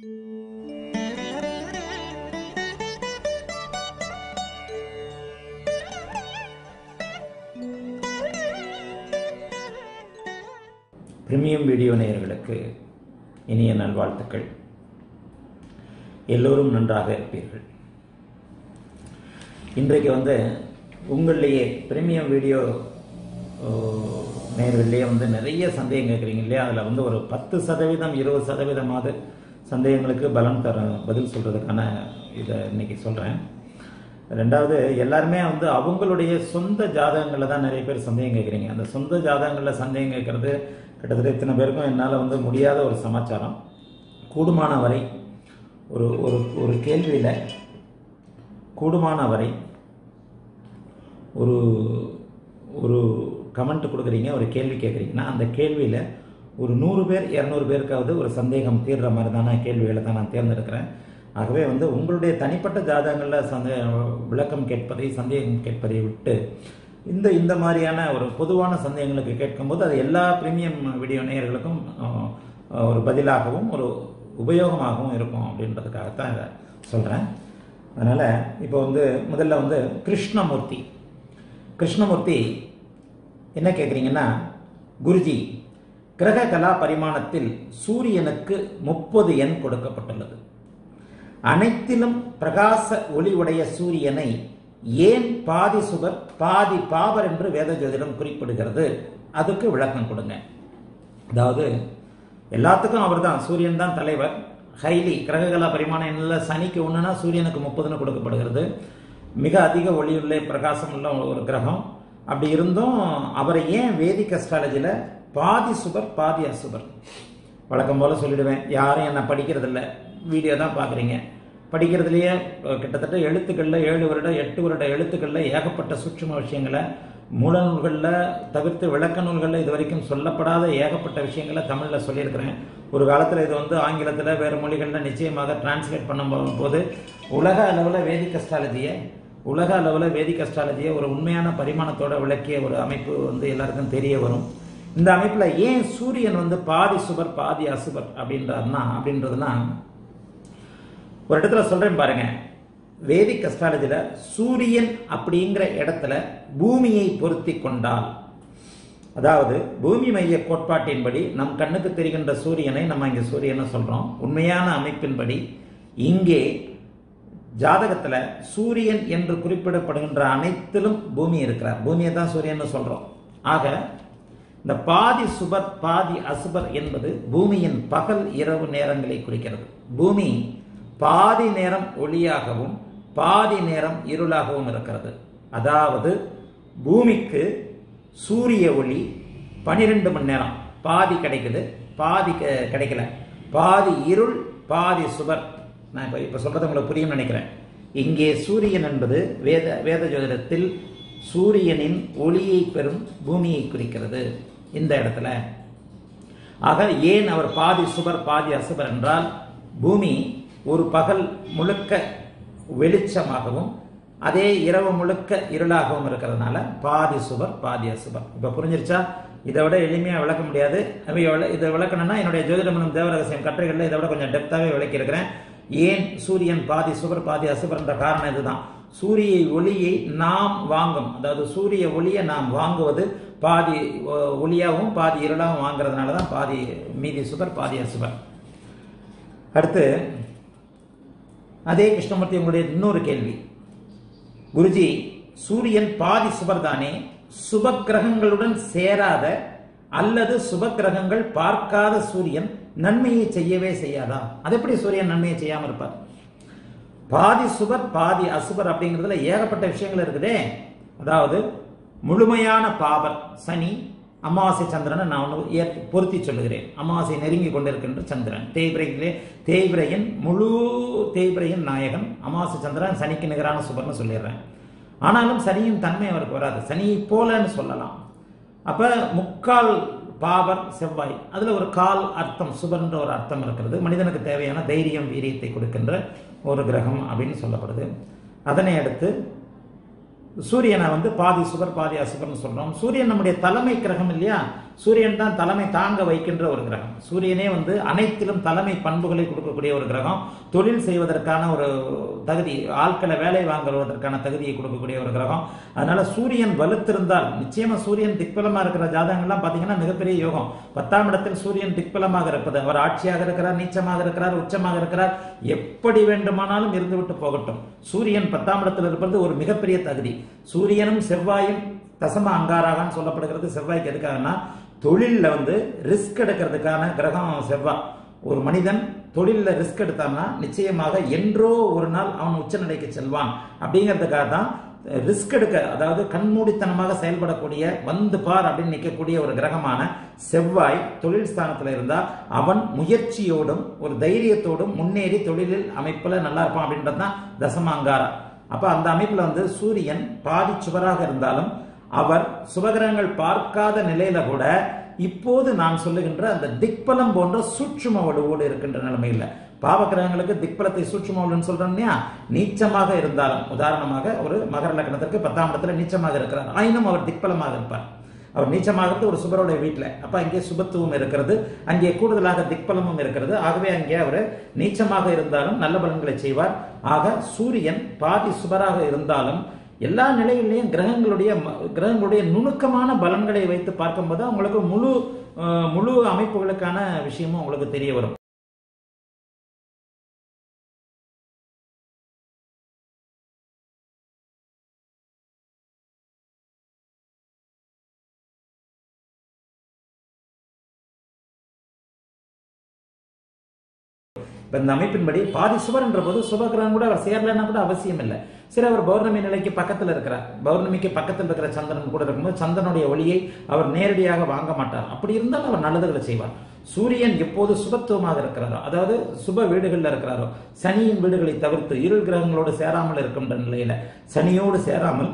Premium video நேயர்களுக்கு இனிய நல்வாழ்த்துக்கள். எல்லோரும் நன்றாக இருப்பீர்கள். இன்றைக்கு உங்களையே பிரீமியம் வீடியோ நேயர்களே நிறைய சந்தேகம் கேட்குறீங்க இல்லையா? அதில் ஒரு 10% 20% சந்தேகங்களுக்கு பலன் தரும் பதில் சொல்கிறதுக்கான இதை இன்னைக்கு சொல்கிறேன். ரெண்டாவது, எல்லாருமே அவங்களுடைய சொந்த ஜாதகங்களில் தான் நிறைய பேர் சந்தேகம் கேட்குறீங்க. அந்த சொந்த ஜாதகங்களில் சந்தேகம் கேட்குறது கிட்டத்தட்ட இத்தனை பேருக்கும் என்னால் முடியாத ஒரு சமாச்சாரம். கூடுமான வரை ஒரு ஒரு ஒரு கேள்வியில் கூடுமான வரை ஒரு ஒரு கமெண்ட் கொடுக்குறீங்க, ஒரு கேள்வி கேட்குறீங்கன்னா அந்த கேள்வியில் ஒரு 100 பேர் 200 பேருக்காவது ஒரு சந்தேகம் தீர்ற மாதிரி தான் நான் கேள்விகளை தான் நான் தேர்ந்தெடுக்கிறேன். ஆகவே உங்களுடைய தனிப்பட்ட ஜாதகங்களில் விளக்கம் கேட்பதை சந்தேகம் கேட்பதை விட்டு இந்த மாதிரியான ஒரு பொதுவான சந்தேகங்களுக்கு கேட்கும்போது அது எல்லா பிரீமியம் வீடியோ நேயர்களுக்கும் ஒரு பதிலாகவும் ஒரு உபயோகமாகவும் இருக்கும் அப்படின்றதுக்காகத்தான் இதை சொல்கிறேன். அதனால் இப்போ முதல்ல கிருஷ்ணமூர்த்தி என்ன கேட்குறீங்கன்னா, குருஜி, கிரக கலா பரிமாணத்தில் சூரியனுக்கு 30 எண் கொடுக்கப்பட்டுள்ளது. அனைத்திலும் பிரகாச ஒளி உடைய சூரியனை ஏன் பாதி சுபர் பாதி பாபர் என்று வேத ஜோதிடம் குறிப்பிடுகிறது? அதுக்கு விளக்கம் கொடுங்க. அதாவது எல்லாத்துக்கும் அவர் தான், சூரியன் தான் தலைவர். ஹைலி கிரககலா பரிமாணம் என்னில் சனிக்கு 1ன்னா சூரியனுக்கு 30ன்னு கொடுக்கப்படுகிறது. மிக அதிக ஒளியுள்ள பிரகாசம் உள்ள ஒரு கிரகம். அப்படி இருந்தும் அவரை ஏன் வேதிக் அஸ்ட்ராலஜியில் பாதி சுபர் பாதி அசுபர்? வழக்கம் போல் சொல்லிடுவேன், யாரும் என்னை படிக்கிறதில்ல, வீடியோ தான் பார்க்குறீங்க. படிக்கிறதுலேயே கிட்டத்தட்ட எழுத்துக்களில் 7 வருட 8 வருட எழுத்துக்களில் ஏகப்பட்ட சூட்சும விஷயங்களை, மூல நூல்களில் தவிர்த்து விளக்க நூல்களில் இது வரைக்கும் சொல்லப்படாத ஏகப்பட்ட விஷயங்களை தமிழில் சொல்லியிருக்கிறேன். ஒரு காலத்தில் இது ஆங்கிலத்தில் வேறு மொழிகளில் நிச்சயமாக டிரான்ஸ்லேட் பண்ணும்போது உலக அளவில் வேதிக் அஸ்ட்ராலஜியை ஒரு உண்மையான பரிமாணத்தோடு விளக்கிய ஒரு அமைப்பு எல்லாருக்கும் தெரிய வரும். இந்த அமைப்பில் ஏன் சூரியன் பாதி சுபர் பாதி அசுபர் அப்படின்றதுலாம் ஒரு இடத்துல சொல்கிறேன் பாருங்க. வேதிக் அஸ்ட்ராலஜியில் சூரியன் அப்படிங்கிற இடத்துல பூமியை பொருத்தி கொண்டால், அதாவது பூமி மைய கோட்பாட்டின்படி நம் கண்ணுக்கு தெரிகின்ற சூரியனை நம்ம இங்கே சூரியனை சொல்கிறோம். உண்மையான அமைப்பின்படி இங்கே ஜாதகத்தில் சூரியன் என்று குறிப்பிடப்படுகின்ற அனைத்திலும் பூமி இருக்கிறார். பூமியை தான் சூரியன் சொல்கிறோம். ஆக இந்த பாதி சுபர் பாதி அசுபர் என்பது பூமியின் பகல் இரவு நேரங்களை குறிக்கிறது. பூமி பாதி நேரம் ஒளியாகவும் பாதி நேரம் இருளாகவும் இருக்கிறது. அதாவது பூமிக்கு சூரிய ஒளி 12 மணி நேரம் பாதி கிடைக்குது, பாதி கிடைக்கல. பாதி இருள் பாதி சுபர். நான் இப்போ சொல்கிறது உங்களுக்கு புரியும் நினைக்கிறேன். இங்கே சூரியன் என்பது வேத ஜோதிடத்தில் சூரியனின் ஒளியை பெறும் பூமியை குறிக்கிறது இந்த இடத்துல. ஆக ஏன் அவர் பாதி சுபர் பாதி அசுபர் என்றால், பூமி ஒரு பகல் முழுக்க வெளிச்சமாகவும் அதே இரவு முழுக்க இருளாகவும் இருக்கிறதுனால பாதி சுபர் பாதி அசுபர். இப்போ புரிஞ்சிருச்சா? இதை விட எளிமையாக விளக்க முடியாது. இதை விளக்கணும்னா என்னுடைய ஜோதிடமனம் தேவரகசியம் கட்டுரைகளில் இதை விட கொஞ்சம் டெப்த்தாகவே விளக்கியிருக்கிறேன். ஏன் சூரியன் பாதி சுபர் பாதி அசுபர் என்ற காரணம் இதுதான். சூரிய ஒளியை நாம் வாங்கும், அதாவது சூரிய ஒளியை நாம் வாங்குவது பாதி ஒளியாகவும் பாதி இருளாகவும் வாங்குறதுனால தான் பாதி மீதி சுபர் பாதி அசுபர். அடுத்து அதே கிருஷ்ணமூர்த்தி உங்களுடைய இன்னொரு கேள்வி, குருஜி, சூரியன் பாதி சுபர் தானே, சுப கிரகங்களுடன் சேராத அல்லது சுப கிரகங்கள் பார்க்காத சூரியன் நன்மையை செய்யவே செய்யாதா? அது எப்படி சூரியன் நன்மையை செய்யாமல் இருப்பார்? பாதி சுபர் பாதி அசுபர் அப்படிங்கிறதுல ஏகப்பட்ட விஷயங்கள் இருக்குதே. அதாவது முழுமையான பாபர் சனி, அமாவாசை சந்திரனை நான் பொருத்தி சொல்லுகிறேன். அமாவாசை நெருங்கி கொண்டிருக்கின்ற சந்திரன் தேய்பிரையின் முழு தேய்பிரையின் நாயகன் அமாவாசை சந்திரன் சனிக்கு நிகரான சுபர்னு சொல்லிடுறேன். ஆனாலும் சனியின் தன்மை அவருக்கு வராது, சனியை போலன்னு சொல்லலாம். அப்போ 3/4 பாவர் செவ்வாய், அதில் 1/4 அர்த்தம் சுபர்ன்ற ஒரு அர்த்தம் இருக்கிறது. மனிதனுக்கு தேவையான தைரியம் வீரியத்தை கொடுக்கின்ற ஒரு கிரகம் அப்படின்னு சொல்லப்படுது. அதனை அடுத்து சூரியனை பாதி சுபர் பாதி அசுபர்னு சொல்கிறோம். சூரியன் நம்முடைய தலைமை கிரகம் இல்லையா? சூரியன் தான் தலைமை தாங்க வைக்கின்ற ஒரு கிரகம். சூரியனே வந்து அனைத்திலும் தலைமை பண்புகளை கொடுக்கக்கூடிய ஒரு கிரகம். தொழில் செய்வதற்கான ஒரு தகுதி, ஆட்களை வேலை வாங்குவதற்கான தகுதியை கொடுக்கக்கூடிய ஒரு கிரகம். அதனால சூரியன் வலுத்திருந்தால் நிச்சயமா சூரியன் திக்பலமா இருக்கிற ஜாதகங்கள்லாம் பார்த்தீங்கன்னா மிகப்பெரிய யோகம். 10ஆம் இடத்தில் சூரியன் திக்பலமாக இருப்பது, அவர் ஆட்சியாக இருக்கிறார், நீச்சமாக இருக்கிறார், உச்சமாக இருக்கிறார், எப்படி வேண்டுமானாலும் இருந்துவிட்டு போகட்டும். சூரியன் 10ஆம் இடத்தில் இருப்பது ஒரு மிகப்பெரிய தகுதி. சூரியனும் செவ்வாயும் தசம அங்காராகன்னு சொல்லப்படுகிறது. செவ்வாய்க்கு எதுக்காகனா தொழிலில் வந்து ரிஸ்க் எடுக்கிறதுக்கான கிரகம் செவ்வாய். ஒரு மனிதன் தொழிலில் ரிஸ்க் எடுத்தான்னா நிச்சயமாக என்றோ ஒரு நாள் அவன் உச்சநிலைக்கு செல்வான். அப்படிங்கிறதுக்காக தான் ரிஸ்க் எடுக்க, அதாவது கண்மூடித்தனமாக செயல்படக்கூடிய, வந்து பார் அப்படின்னு நிற்கக்கூடிய ஒரு கிரகமான செவ்வாய் தொழில் ஸ்தானத்தில் இருந்தால் அவன் முயற்சியோடும் ஒரு தைரியத்தோடும் முன்னேறி தொழிலில் அமைப்பில் நல்லா இருப்பான். அப்படின்றது தான் தசம அங்காரா. அப்போ அந்த அமைப்பில் வந்து சூரியன் பாதி சுவராக இருந்தாலும் அவர் சுபகிரகங்கள் பார்க்காத நிலையில கூட இப்போது நான் சொல்லுகின்ற அந்த திக்பலம் போன்ற சூட்சும வலுவோடு இருக்கின்ற நிலைமையில் பாவகிரகங்களுக்கு திக்பலத்தை சூட்சும வலுன்னு சொல்றோம்னா நீச்சமாக இருந்தாலும், உதாரணமாக ஒரு மகர லக்னத்திற்கு 10ஆம் இடத்துல நீச்சமாக இருக்கிறார், ஆயினும் அவர் திக்பலமாக இருப்பார். அவர் நீச்சமாகிறது ஒரு சுபரோட வீட்டில், அப்போ அங்கே சுபத்துவம் இருக்கிறது, அங்கே கூடுதலாக திக்பலமும் இருக்கிறது. ஆகவே அங்கே அவர் நீச்சமாக இருந்தாலும் நல்ல பலன்களை செய்வார். ஆக சூரியன் பாதி சுபராக இருந்தாலும் எல்லா நிலையிலையும் கிரகங்களுடைய நுணுக்கமான பலன்களை வைத்து பார்க்கும்போது அவங்களுக்கு முழு முழு அமைப்புகளுக்கான விஷயமும் உங்களுக்கு தெரிய வரும். இப்போ இந்த அமைப்பின்படி பாதி சுவர் என்ற போது சுபகிரகம் கூட அவர் சேரலைன்னா கூட அவசியம் இல்லை. சரி, அவர் பௌர்ணமி நிலைக்கு பக்கத்தில் இருக்கிறார், பௌர்ணமிக்கு பக்கத்தில் இருக்கிற சந்திரன் கூட இருக்கும்போது சந்திரனுடைய ஒளியை அவர் நேரடியாக வாங்க மாட்டார். அப்படி இருந்தாலும் அவர் நல்லதுகளை செய்வார். சூரியன் எப்போது சுபத்துவமாக இருக்கிறாரோ, அதாவது சுப வீடுகளில் இருக்கிறாரோ, சனியின் வீடுகளை தவிர்த்து இருள் கிரகங்களோடு சேராமல் இருக்கின்ற நிலையில, சனியோடு சேராமல்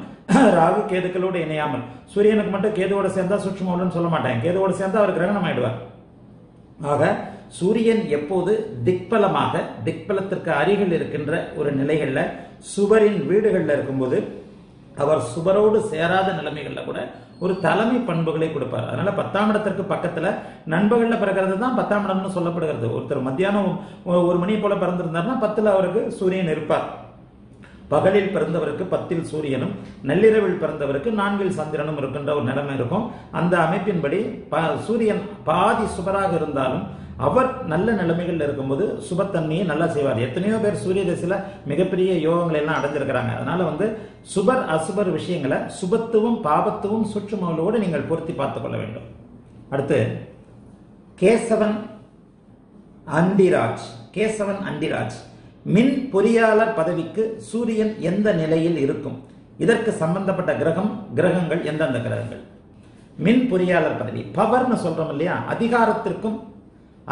ராகு கேதுக்களோடு இணையாமல், சூரியனுக்கு மட்டும் கேதுவோட சேர்ந்தா சூட்சுமம்னு சொல்ல மாட்டாங்க, கேதுவோடு சேர்ந்தா அவர் கிரகணம் ஆயிடுவார். ஆக சூரியன் எப்போது திக்பலமாக திக்பலத்திற்கு அருகில் இருக்கின்ற ஒரு நிலைகள்ல சுவரின் வீடுகள்ல இருக்கும்போது அவர் சுவரோடு சேராத நிலைமைகள்ல கூட ஒரு தலைமை பண்புகளை கொடுப்பார். அதனால 10ஆம் இடத்திற்கு பக்கத்துல நண்பர்கள்ல பிறக்கிறது தான் 10ஆம் இடம்னு சொல்லப்படுகிறது. ஒருத்தர் மத்தியானம் 1 மணி போல பிறந்திருந்தாருன்னா 10ல் அவருக்கு சூரியன் இருப்பார். பகலில் பிறந்தவருக்கு 10ல் சூரியனும் நள்ளிரவில் பிறந்தவருக்கு 4ல் சந்திரனும் இருக்கின்ற ஒரு நிலைமை இருக்கும். அந்த அமைப்பின்படி சூரியன் பாதி சுவராக இருந்தாலும் அவர் நல்ல நிலைமைகள்ல இருக்கும்போது சுபத்தன்மையை நல்லா செய்வார். எத்தனையோ பேர் சூரிய தசையில மிகப்பெரிய யோகங்களை எல்லாம் அடைஞ்சிருக்கிறாங்க. அதனால வந்து சுபர் அசுபர் விஷயங்களை சுபத்துவம் பாபத்துவம் சுற்றுமூலோடு நீங்கள் பொருத்தி பார்த்துக் கொள்ள வேண்டும். அடுத்து கேசவன் அண்டிராஜ். கேசவன் அண்டிராஜ் மின் பொறியாளர் பதவிக்கு சூரியன் எந்த நிலையில் இருக்கும், இதற்கு சம்பந்தப்பட்ட கிரகங்கள் எந்தெந்த கிரகங்கள்? மின் பொறியாளர் பதவி பவர்னு சொல்றோம் இல்லையா, அதிகாரத்திற்கும்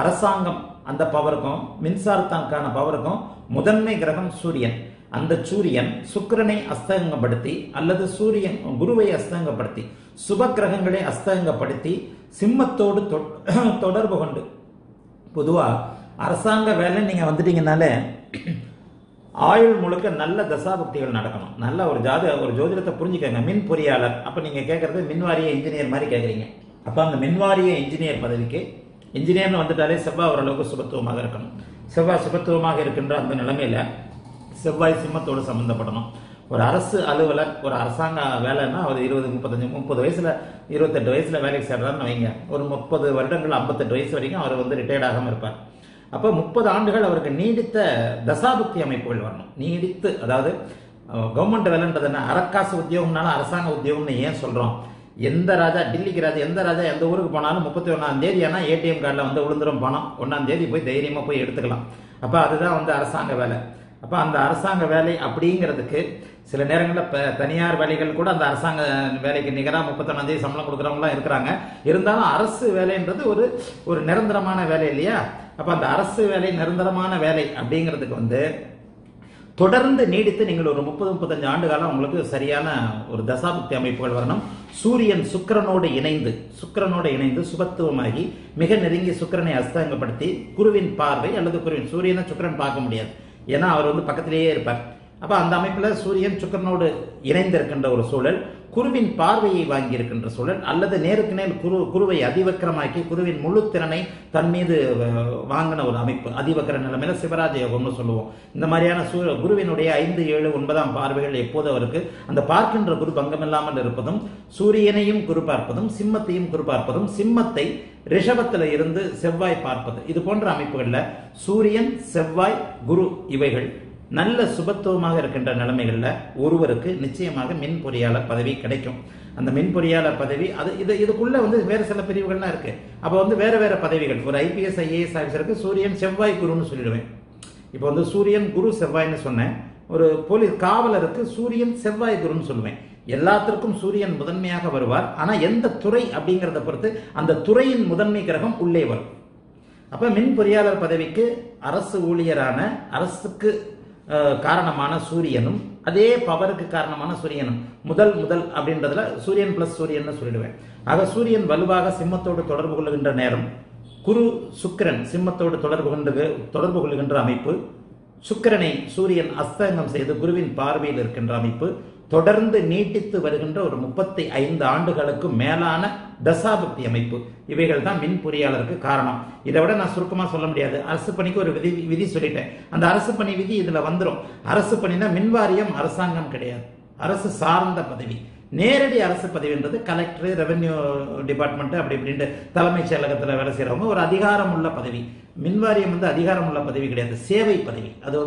அரசாங்கம் அந்த பவருக்கும் மின்சாரத்தாக்கான பவருக்கும் முதன்மை கிரகம் சூரியன். அந்த சூரியன் சுக்கிரனை அஸ்தகப்படுத்தி அல்லது சூரியன் குருவை அஸ்தகப்படுத்தி சுப கிரகங்களை அஸ்தகப்படுத்தி சிம்மத்தோடு தொடர்பு கொண்டு, பொதுவா அரசாங்க வேலை நீங்க வந்துட்டீங்கனாலே ஆயுள் முழுக்க நல்ல தசாபக்திகள் நடக்கணும். நல்ல ஒரு ஜோதிடத்தை புரிஞ்சுக்கங்க. மின் பொறியாளர், அப்ப நீங்க கேட்கறது மின்வாரிய இன்ஜினியர் மாதிரி கேட்குறீங்க. அப்ப அந்த மின்வாரிய இன்ஜினியர் பதவிக்கு இன்ஜினியர்னு வந்துட்டாலே செவ்வாய் ஓரளவுக்கு சுபத்துவமாக இருக்கணும். செவ்வாய் சுபத்துவமாக இருக்கின்ற அந்த நிலைமையில செவ்வாய் சிம்மத்தோடு சம்பந்தப்படணும். ஒரு அரசு அலுவலர், ஒரு அரசாங்க வேலைன்னா அவர் 28 வயசுல வேலைக்கு சேர்றாருன்னு வைங்க, ஒரு 30 வருடங்கள் 58 வயசு வரைக்கும் அவர் வந்து ரிட்டையர்ட் ஆகாம இருப்பார். அப்போ 30 ஆண்டுகள் அவருக்கு நீடித்த தசாபுக்தி அமைப்புகள் வரணும். நீடித்து, அதாவது கவர்மெண்ட் வேலைன்றது என்ன, அரக்காசு உத்தியோகம்னால அரசாங்க உத்தியோகம்னு ஏன் சொல்றோம்? எந்த ராஜா, டில்லிக்கு ராஜா, எந்த ராஜா எந்த ஊருக்கு போனாலும் 31ஆம் தேதி ஆனால் ஏடிஎம் கார்டில் வந்து விழுந்துடும் பணம், 1ஆம் தேதி போய் தைரியமாக போய் எடுத்துக்கலாம். அப்போ அதுதான் வந்து அரசாங்க வேலை. அப்போ அந்த அரசாங்க வேலை அப்படிங்கிறதுக்கு சில நேரங்களில் தனியார் வேலைகள் கூட அந்த அரசாங்க வேலைக்கு நிகராக 31ஆம் தேதி சம்பளம் கொடுக்குறவங்களாம் இருக்கிறாங்க. இருந்தாலும் அரசு வேலைன்றது ஒரு நிரந்தரமான வேலை இல்லையா? அப்போ அந்த அரசு வேலை நிரந்தரமான வேலை அப்படிங்கிறதுக்கு வந்து தொடர்ந்து நீடித்து நீங்கள் ஒரு 30-35 ஆண்டு காலம் உங்களுக்கு சரியான ஒரு தசாபக்தி அமைப்புகள் வரணும். சூரியன் சுக்கிரனோடு இணைந்து சுபத்துவமாகி மிக நெருங்கி சுக்கிரனை அஸ்தங்கப்படுத்தி குருவின் பார்வை அல்லது குருவின் சூரியனை சுக்கிரன் பார்க்க முடியாது, ஏன்னா அவர் வந்து பக்கத்திலேயே இருப்பார். அப்ப அந்த அமைப்புல சூரியன் சுக்கிரனோடு இணைந்திருக்கின்ற ஒரு சூழல், குருவின் பார்வையை வாங்கி இருக்கின்ற சூழல், அல்லது நேருக்கு நேர் குருவை அதிவக்கரமாக்கி குருவின் முழு திறனை தன் மீது வாங்கின ஒரு அமைப்பு அதிவக்கர நிலைமையில சிவராஜ யோகம்னு சொல்லுவோம். இந்த மாதிரியான குருவினுடைய 5, 7, 9ஆம் பார்வைகள் எப்போது அவருக்கு அந்த பார்க்கின்ற குரு பங்கமில்லாமல் இருப்பதும், சூரியனையும் குரு பார்ப்பதும், சிம்மத்தையும் குரு பார்ப்பதும், சிம்மத்தை ரிஷபத்தில் இருந்து செவ்வாய் பார்ப்பது, இது போன்ற அமைப்புகள்ல சூரியன், செவ்வாய், குரு இவைகள் நல்ல சுபத்துவமாக இருக்கின்ற நிலைமைகளில் ஒருவருக்கு நிச்சயமாக மின் பொறியாளர் பதவி கிடைக்கும். அந்த மின் பொறியாளர் பதவி அது இதுக்குள்ளே வேறு சில பிரிவுகள்லாம் இருக்குது. அப்போ வேறு வேறு பதவிகள், ஒரு ஐபிஎஸ், ஐஏஎஸ் ஆஃபீஸருக்கு சூரியன் செவ்வாய் குருன்னு சொல்லிடுவேன். இப்போ சூரியன் குரு செவ்வாய்ன்னு சொன்னேன். ஒரு போலீஸ் காவலருக்கு சூரியன் செவ்வாய் குருன்னு சொல்லுவேன். எல்லாத்திற்கும் சூரியன் முதன்மையாக வருவார். ஆனால் எந்த துறை அப்படிங்கிறத பொறுத்து அந்த துறையின் முதன்மை கிரகம் உள்ளே வரும். அப்போ மின் பொறியாளர் பதவிக்கு அரசு ஊழியரான அரசுக்கு காரணமான சூரியனும் அதே பவருக்கு காரணமான சூரியனும் முதல் முதல் அப்படின்றதுல சூரியன் பிளஸ் சூரியன் சொல்லிடுவேன். ஆக சூரியன் வலுவாக சிம்மத்தோடு தொடர்பு கொள்ளுகின்ற நேரம், குரு சுக்கிரன் சிம்மத்தோடு தொடர்பு கொள்ளுகின்ற அமைப்பு, சுக்கிரனை சூரியன் அஸ்தங்கம் செய்து குருவின் பார்வையில் இருக்கின்ற அமைப்பு, தொடர்ந்து நீட்டித்து வருகின்ற ஒரு 35 ஆண்டுகளுக்கு மேலான தசாபக்தி அமைப்பு, இவைகள் தான் மின் பொறியாளருக்கு காரணம். இதை விட நான் சுருக்கமாக சொல்ல முடியாது. அரசு பணிக்கு ஒரு விதி சொல்லிட்டேன். அந்த அரசு பணி விதி இதில் வந்துடும். அரசு பணினா மின்வாரியம், அரசாங்கம் கிடையாது, அரசு சார்ந்த பதவி. நேரடி அரசு பதவின்றது கலெக்டர், ரெவென்யூ டிபார்ட்மெண்ட், அப்படி இப்படின்ட்டு தலைமைச் செயலகத்தில் வேலை செய்கிறவங்க ஒரு அதிகாரம் உள்ள பதவி. மின்வாரியம் அதிகாரம் உள்ள பதவி கிடையாது, சேவை பதவி. அது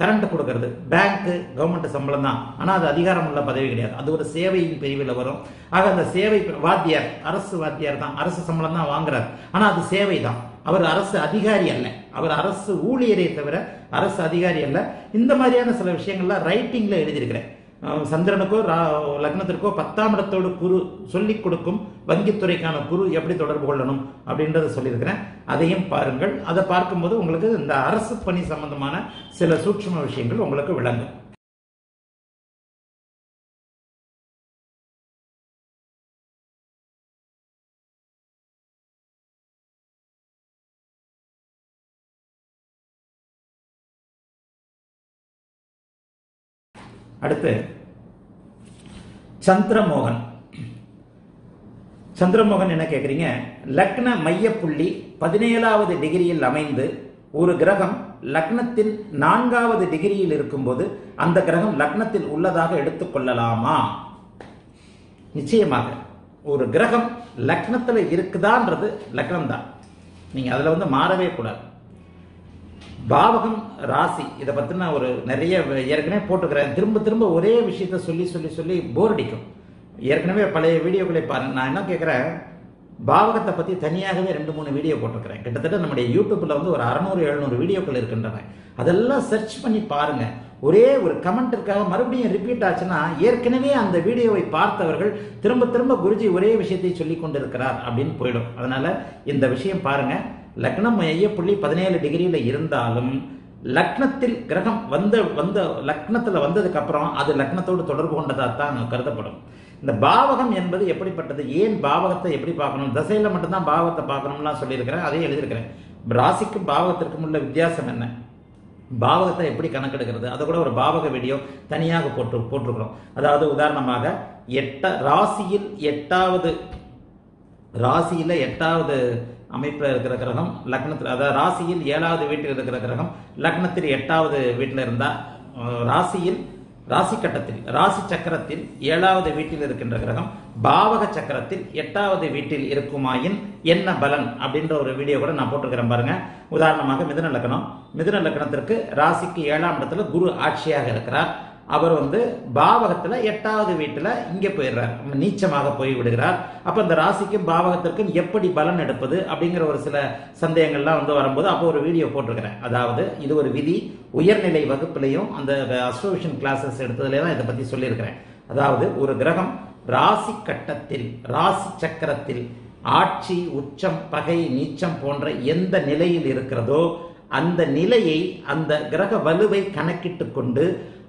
கரண்ட் கொடுக்கறது, பேங்க்கு, கவர்மெண்ட் சம்பளம் தான். ஆனால் அது அதிகாரம் உள்ள பதவி கிடையாது, அது ஒரு சேவையின் பிரிவில் வரும். ஆக அந்த சேவை வாத்தியார், அரசு வாத்தியார் தான், அரசு சம்பளம் தான் வாங்குறாரு, ஆனால் அது சேவை தான். அவர் அரசு அதிகாரி அல்ல, அவர் அரசு ஊழியரை தவிர அரசு அதிகாரி அல்ல. இந்த மாதிரியான சில விஷயங்கள்லாம் ரைட்டிங்கில் எழுதியிருக்கிறேன். சந்திரனுக்கோ லக்னத்திற்கோ 10ஆம் இடத்தோடு குரு சொல்லிக் கொடுக்கும் வங்கித்துறைக்கான குரு எப்படி தொடர்பு கொள்ளணும் அப்படின்றத சொல்லியிருக்கிறேன். அதையும் பாருங்கள். அதை பார்க்கும்போது உங்களுக்கு இந்த அரசு பணி சம்பந்தமான சில சூட்சும விஷயங்கள் உங்களுக்கு விளங்கும். அடுத்து சந்திரமோகன். சந்திரமோகன் என்ன கேட்குறீங்க? லக்ன மையப்புள்ளி 17வது டிகிரியில் அமைந்து ஒரு கிரகம் லக்னத்தில் 4வது டிகிரியில் இருக்கும்போது அந்த கிரகம் லக்னத்தில் உள்ளதாக எடுத்துக்கொள்ளலாமா? நிச்சயமாக ஒரு கிரகம் லக்னத்தில் இருக்குதான்றது லக்னம் தான், நீங்கள் அதில் மாறவே கூடாது. பாவகம், ராசி, இதை பற்றி நான் ஏற்கனவே போட்டுக்கிறேன். திரும்ப ஒரே விஷயத்த சொல்லி போர் அடிக்கும். ஏற்கனவே பழைய வீடியோக்களை பாருங்க. நான் என்ன கேட்குறேன், பாவகத்தை பற்றி தனியாகவே 2-3 வீடியோ போட்டிருக்கிறேன். கிட்டத்தட்ட நம்முடைய யூடியூப்பில் ஒரு 600-700 வீடியோக்கள் இருக்கின்றன. அதெல்லாம் சர்ச் பண்ணி பாருங்கள். ஒரே ஒரு கமெண்ட்டிற்காக மறுபடியும் ரிப்பீட் ஆச்சுன்னா ஏற்கனவே அந்த வீடியோவை பார்த்தவர்கள் திரும்ப குருஜி ஒரே விஷயத்தை சொல்லி கொண்டிருக்கிறார் அப்படின்னு போயிடும். அதனால் இந்த விஷயம் பாருங்கள். லக்னம் மையப்புள்ளி 17 டிகிரியில் இருந்தாலும் லக்னத்தில் கிரகம் லக்னத்தில் வந்ததுக்கு அப்புறம் அது லக்னத்தோடு தொடர்பு கொண்டதாக தான் கருதப்படும். இந்த பாவகம் என்பது எப்படிப்பட்டது, ஏன் பாவகத்தை எப்படி பார்க்கணும், தசையில் மட்டும்தான் பாவகத்தை பார்க்கணும்லாம் சொல்லியிருக்கிறேன். அதையும் எழுதியிருக்கிறேன். ராசிக்கும் பாவகத்திற்கும் உள்ள வித்தியாசம் என்ன, பாவகத்தை எப்படி கணக்கெடுக்கிறது, அதை கூட ஒரு பாவக வீடியோ தனியாக போட்டிருக்கிறோம். அதாவது உதாரணமாக ராசியில் 8ஆவது அமைப்பில் இருக்கிற கிரகம் லக்னத்தில், அதாவது ராசியில் 7ஆவது வீட்டில் இருக்கிற கிரகம் லக்னத்தில் 8ஆவது வீட்டில் இருந்தால், ராசி சக்கரத்தில் 7ஆவது வீட்டில் இருக்கின்ற கிரகம் பாவக சக்கரத்தில் 8ஆவது வீட்டில் இருக்குமாயின் என்ன பலன் அப்படின்ற ஒரு வீடியோ கூட நான் போட்டிருக்கிறேன் பாருங்க. உதாரணமாக மிதுன லக்னத்திற்கு ராசிக்கு 7ஆம் இடத்துல குரு ஆட்சியாக இருக்கிறார். அவர் பாவகத்தில் 8ஆவது வீட்டில் இங்கே போயிடுறார், நீச்சமாக போய் விடுகிறார். அப்போ அந்த ராசிக்கும் பாவகத்திற்கும் எப்படி பலன் எடுப்பது அப்படிங்கிற ஒரு சில சந்தேகங்கள்லாம் வரும்போது அப்போ ஒரு வீடியோ போட்டிருக்கிறேன். அதாவது இது ஒரு விதி. உயர்நிலை வகுப்புலையும் அந்த அஸ்ட்ரோவிஷன் கிளாஸஸ் எடுத்ததுலேயே தான் இதை பற்றி சொல்லியிருக்கிறேன். அதாவது ஒரு கிரகம் ராசி கட்டத்தில், ராசி சக்கரத்தில் ஆட்சி, உச்சம், பகை, நீச்சம் போன்ற எந்த நிலையில் இருக்கிறதோ அந்த நிலையை, அந்த கிரக வலுவை கணக்கிட்டு கொண்டு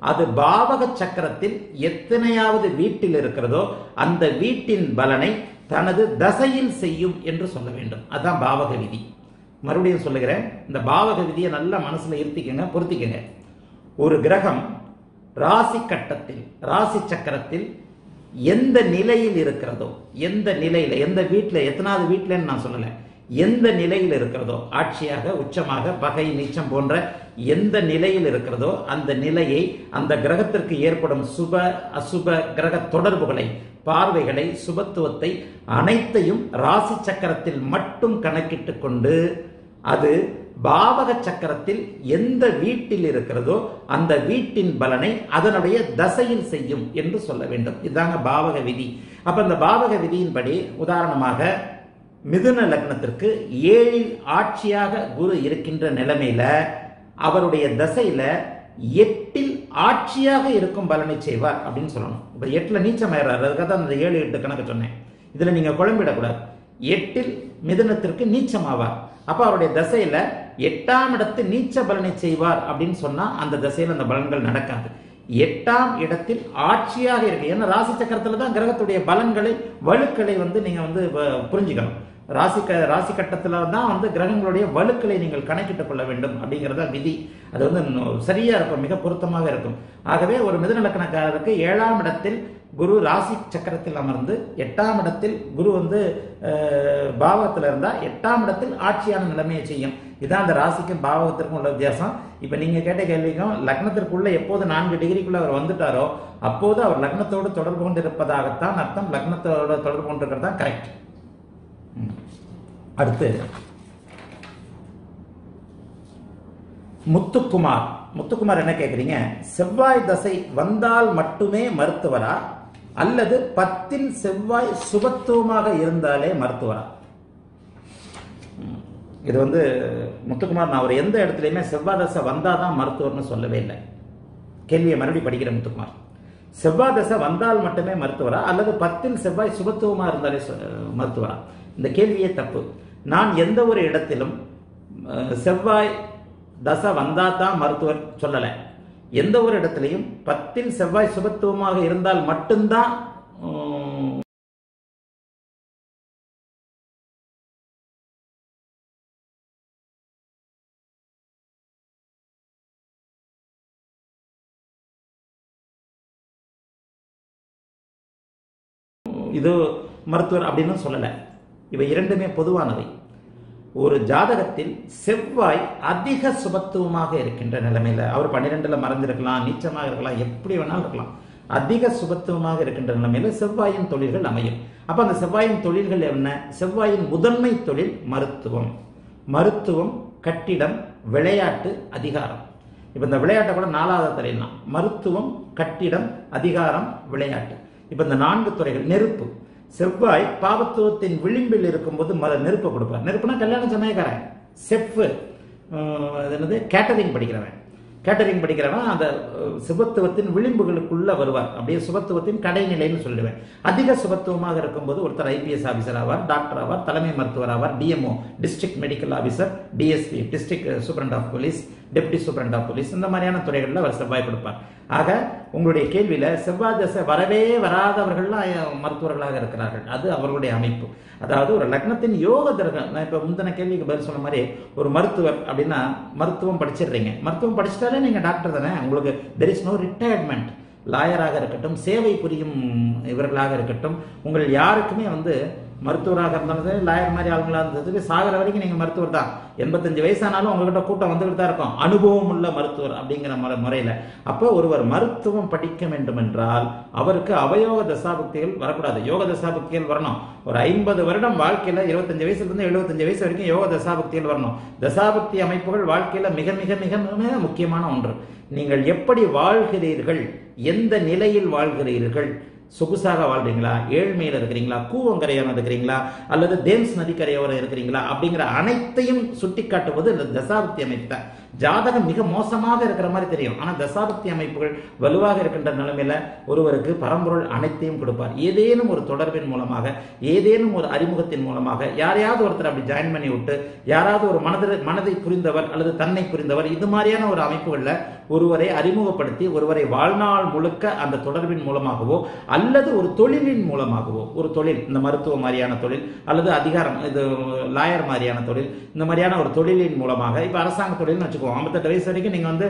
அது பாவக சக்கரத்தில் எத்தனையாவது வீட்டில் இருக்கிறதோ அந்த வீட்டின் பலனை தனது தசையில் செய்யும் என்று சொல்ல வேண்டும். அதுதான் பாவக விதி. மறுபடியும் சொல்லுகிறேன், இந்த பாவக விதியை நல்லா மனசுல இருத்திக்கங்க, பொருத்திக்கங்க. ஒரு கிரகம் ராசி கட்டத்தில் ராசி சக்கரத்தில் எந்த நிலையில் இருக்கிறதோ, எந்த நிலையில், எந்த வீட்டில், எத்தனாவது வீட்டிலன்னு நான் சொல்லலை, எந்த நிலையில் இருக்கிறதோ, ஆட்சியாக, உச்சமாக, பகை, நீச்சம் போன்ற எந்த நிலையில் இருக்கிறதோ அந்த நிலையை, அந்த கிரகத்திற்கு ஏற்படும் சுப அசுப கிரக தொடர்புகளை, பார்வைகளை, சுபத்துவத்தை அனைத்தையும் ராசி சக்கரத்தில் மட்டும் கணக்கிட்டு கொண்டு அது பாவக சக்கரத்தில் எந்த வீட்டில் இருக்கிறதோ அந்த வீட்டின் பலனை அதனுடைய தசையில் செய்யும் என்று சொல்ல வேண்டும். இதுதாங்க பாவக விதி. அப்ப அந்த பாவக விதியின்படி உதாரணமாக மிதுன லக்னத்திற்கு 7ல் ஆட்சியாக குரு இருக்கின்ற நிலைமையில அவருடைய தசையில 8ல் ஆட்சியாக இருக்கும் பலனை செய்வார் அப்படின்னு சொல்லணும். இப்ப 8ல நீச்சமாயிடுறாரு, அதுக்காக அந்த 7-8 கணக்கு சொன்னேன். இதுல நீங்க குழம்பிடக்கூடாது. 8ல் மிதுனத்திற்கு நீச்சமாவார், அப்ப அவருடைய தசையில 8ஆம் இடத்து நீச்ச பலனை செய்வார் அப்படின்னு சொன்னா அந்த தசையில் அந்த பலன்கள் நடக்காது. 8ஆம் இடத்தில் ஆட்சியாக இருக்கு. ஏன்னா ராசி சக்கரத்துல தான் கிரகத்துடைய பலன்களை வலுக்களை வந்து நீங்க வந்து புரிஞ்சுக்கணும். ராசி கட்டத்துல தான் வந்து கிரகங்களுடைய வலுக்களை நீங்கள் கணக்கிட்டுக் கொள்ள வேண்டும் அப்படிங்கிறத விதி. அது வந்து சரியா இருக்கும், மிக பொருத்தமாக இருக்கும். ஆகவே ஒரு மிதுன லக்னக்காரருக்கு 7ஆம் இடத்தில் குரு ராசி சக்கரத்தில் அமர்ந்து 8ஆம் இடத்தில் குரு வந்து பாவகத்தில் இருந்தால் 8ஆம் இடத்தில் ஆட்சியான நிலைமையை செய்யும். இதுதான் அந்த ராசிக்கும் பாவகத்திற்கும் உள்ள வித்தியாசம். இப்போ நீங்கள் கேட்ட கேள்விக்கும் லக்னத்திற்குள்ளே எப்போது 4 டிகிரிக்குள்ளே அவர் வந்துட்டாரோ அப்போது அவர் லக்னத்தோடு தொடர்பு கொண்டிருப்பதாகத்தான் அர்த்தம். லக்னத்தோடு தொடர்பு கொண்டிருக்கிறது தான் கரெக்ட். அடுத்து முத்துக்குமார் என்ன கேட்குறீங்க? செவ்வாய் தசை வந்தால் மட்டுமே மருத்துவரா அல்லது 10ல் செவ்வாய் சுபத்துவமாக இருந்தாலே மருத்துவரா? இது வந்து முத்துக்குமார், நான் ஒரு எந்த இடத்துலையுமே செவ்வாய் தசை வந்தால் தான் மருத்துவர்னு சொல்லவே இல்லை. கேள்வியை மறுபடி படிக்கிற முத்துக்குமார், செவ்வாய் தசை வந்தால் மட்டுமே மருத்துவரா அல்லது 10ல் செவ்வாய் சுபத்துவமாக இருந்தாலே மருத்துவரா? இந்த கேள்வியே தப்பு. நான் எந்த ஒரு இடத்திலும் செவ்வாய் தசை வந்தால் தான் மருத்துவர் சொல்லலை. எந்த ஒரு இடத்துலையும் 10ல் செவ்வாய் சுபத்துவமாக இருந்தால் மட்டும்தான் இது மருத்துவர் அப்படின்னு சொல்லலை. இவை இரண்டுமே பொதுவானவை. ஒரு ஜாதகத்தில் செவ்வாய் அதிக சுபத்துவமாக இருக்கின்ற நிலைமையில், அவர் 12ல மறைஞ்சிருக்கலாம், நீச்சமாக இருக்கலாம், எப்படி வேணாலும் இருக்கலாம், அதிக சுபத்துவமாக இருக்கின்ற நிலைமையில் செவ்வாயின் தொழில்கள் அமையும். அப்போ அந்த செவ்வாயின் தொழில்கள் என்ன? செவ்வாயின் முதன்மை தொழில் மருத்துவம். மருத்துவம், கட்டிடம், விளையாட்டு, அதிகாரம். இப்போ இந்த விளையாட்டை கூட 4வது துறையிலாம். மருத்துவம், கட்டிடம், அதிகாரம், விளையாட்டு. இப்போ இந்த 4 துறைகள். நெருப்பு, செவ்வாய் பாவத்துவத்தின் விளிம்பில் இருக்கும்போது நெருப்பை கொடுப்பார். நெருப்புனா கல்யாண சமயக்காரன், செஃப், என்னது, கேட்டரிங் படிக்கிறவன் அந்த சுபத்துவத்தின் விளிம்புகளுக்குள்ள வருவார். அப்படியே சுபத்துவத்தின் கடைநிலைன்னு சொல்லுவேன். அதிக சுபத்துவமாக இருக்கும்போது ஒருத்தர் IPS ஆஃபீஸர் ஆவார், டாக்டர் ஆவார், தலைமை மருத்துவர் ஆவார், DMO, district medical officer, DSP, district superintendent of police, deputy superintendent of police, இந்த மாதிரியான துறைகளில் அவர் செவ்வாய் கொடுப்பார். ஆக உங்களுடைய கேள்வியில் செவ்வாய் தசை வரவே வராதவர்கள்லாம் மருத்துவர்களாக இருக்கிறார்கள். அது அவர்களுடைய அமைப்பு. அதாவது ஒரு லக்னத்தின் யோக தர்கம். நான் இப்போ முந்தின கேள்விக்கு பதில் சொன்ன மாதிரி ஒரு மருத்துவர் அப்படின்னா மருத்துவம் படிச்சிடுறீங்க. மருத்துவம் படிச்சிட்டாலே நீங்கள் டாக்டர் தானே. உங்களுக்கு தெர் இஸ் நோ ரிட்டையர்மெண்ட். லாயராக இருக்கட்டும், சேவை புரியும் இவர்களாக இருக்கட்டும், உங்கள் யாருக்குமே வந்து மருத்துவராக இருந்தாலும் சரி, லாயர் மாதிரி ஆளுங்களாக இருந்தது, சாகிற வரைக்கும் நீங்கள் மருத்துவர் தான். 85 வயசானாலும் உங்கள்கிட்ட கூட்டம் வந்துகிட்டு தான் இருக்கும். அனுபவம் உள்ள மருத்துவர் அப்படிங்கிற முறையில். அப்போ ஒருவர் மருத்துவம் படிக்க வேண்டும் என்றால் அவருக்கு அவயோக தசாபக்திகள் வரக்கூடாது, யோக தசாபக்திகள் வரணும். ஒரு 50 வருடம் வாழ்க்கையில் 25 வயசுலேருந்து 75 வயசு வரைக்கும் யோக தசாபக்திகள் வரணும். தசாபக்தி அமைப்புகள் வாழ்க்கையில் மிக மிக மிக மிக முக்கியமான ஒன்று. நீங்கள் எப்படி வாழ்கிறீர்கள், எந்த நிலையில் வாழ்கிறீர்கள், சொகுசாக வாழ்றீங்களா, ஏழ்மையில் இருக்கிறீங்களா, கூவங்கரையோரம் இருக்கிறீங்களா, அல்லது தேம்ஸ் நதிக்கரையோரம் இருக்கிறீங்களா அப்படிங்கிற அனைத்தையும் சுட்டி காட்டுவது இந்த தசாபக்தி அமைப்பு தான். ஜாதகம் மிக மோசமாக இருக்கிற மாதிரி தெரியும், ஆனால் தசாபக்தி அமைப்புகள் வலுவாக இருக்கின்ற நிலைமையில ஒருவருக்கு பரம்பொருள் அனைத்தையும் கொடுப்பார். ஏதேனும் ஒரு தொடர்பின் மூலமாக, ஏதேனும் ஒரு அறிமுகத்தின் மூலமாக யாரையாவது ஒருத்தர் அப்படி ஜாயின் பண்ணி விட்டு, யாராவது ஒரு மனதை புரிந்தவர் அல்லது தன்னை புரிந்தவர், இது மாதிரியான ஒரு அமைப்புகளில் ஒருவரை அறிமுகப்படுத்தி ஒருவரை வாழ்நாள் முழுக்க அந்த தொடர்பின் மூலமாகவோ அல்லது ஒரு தொழிலின் மூலமாகவோ, ஒரு தொழில், இந்த மருத்துவ மாதிரியான தொழில் அல்லது அதிகாரம், இது லாயர் மாதிரியான தொழில், இந்த மாதிரியான ஒரு தொழிலின் மூலமாக, இப்போ அரசாங்க தொழில்னு வச்சுக்கோங்க. 58 வயசு வரைக்கும் நீங்கள் வந்து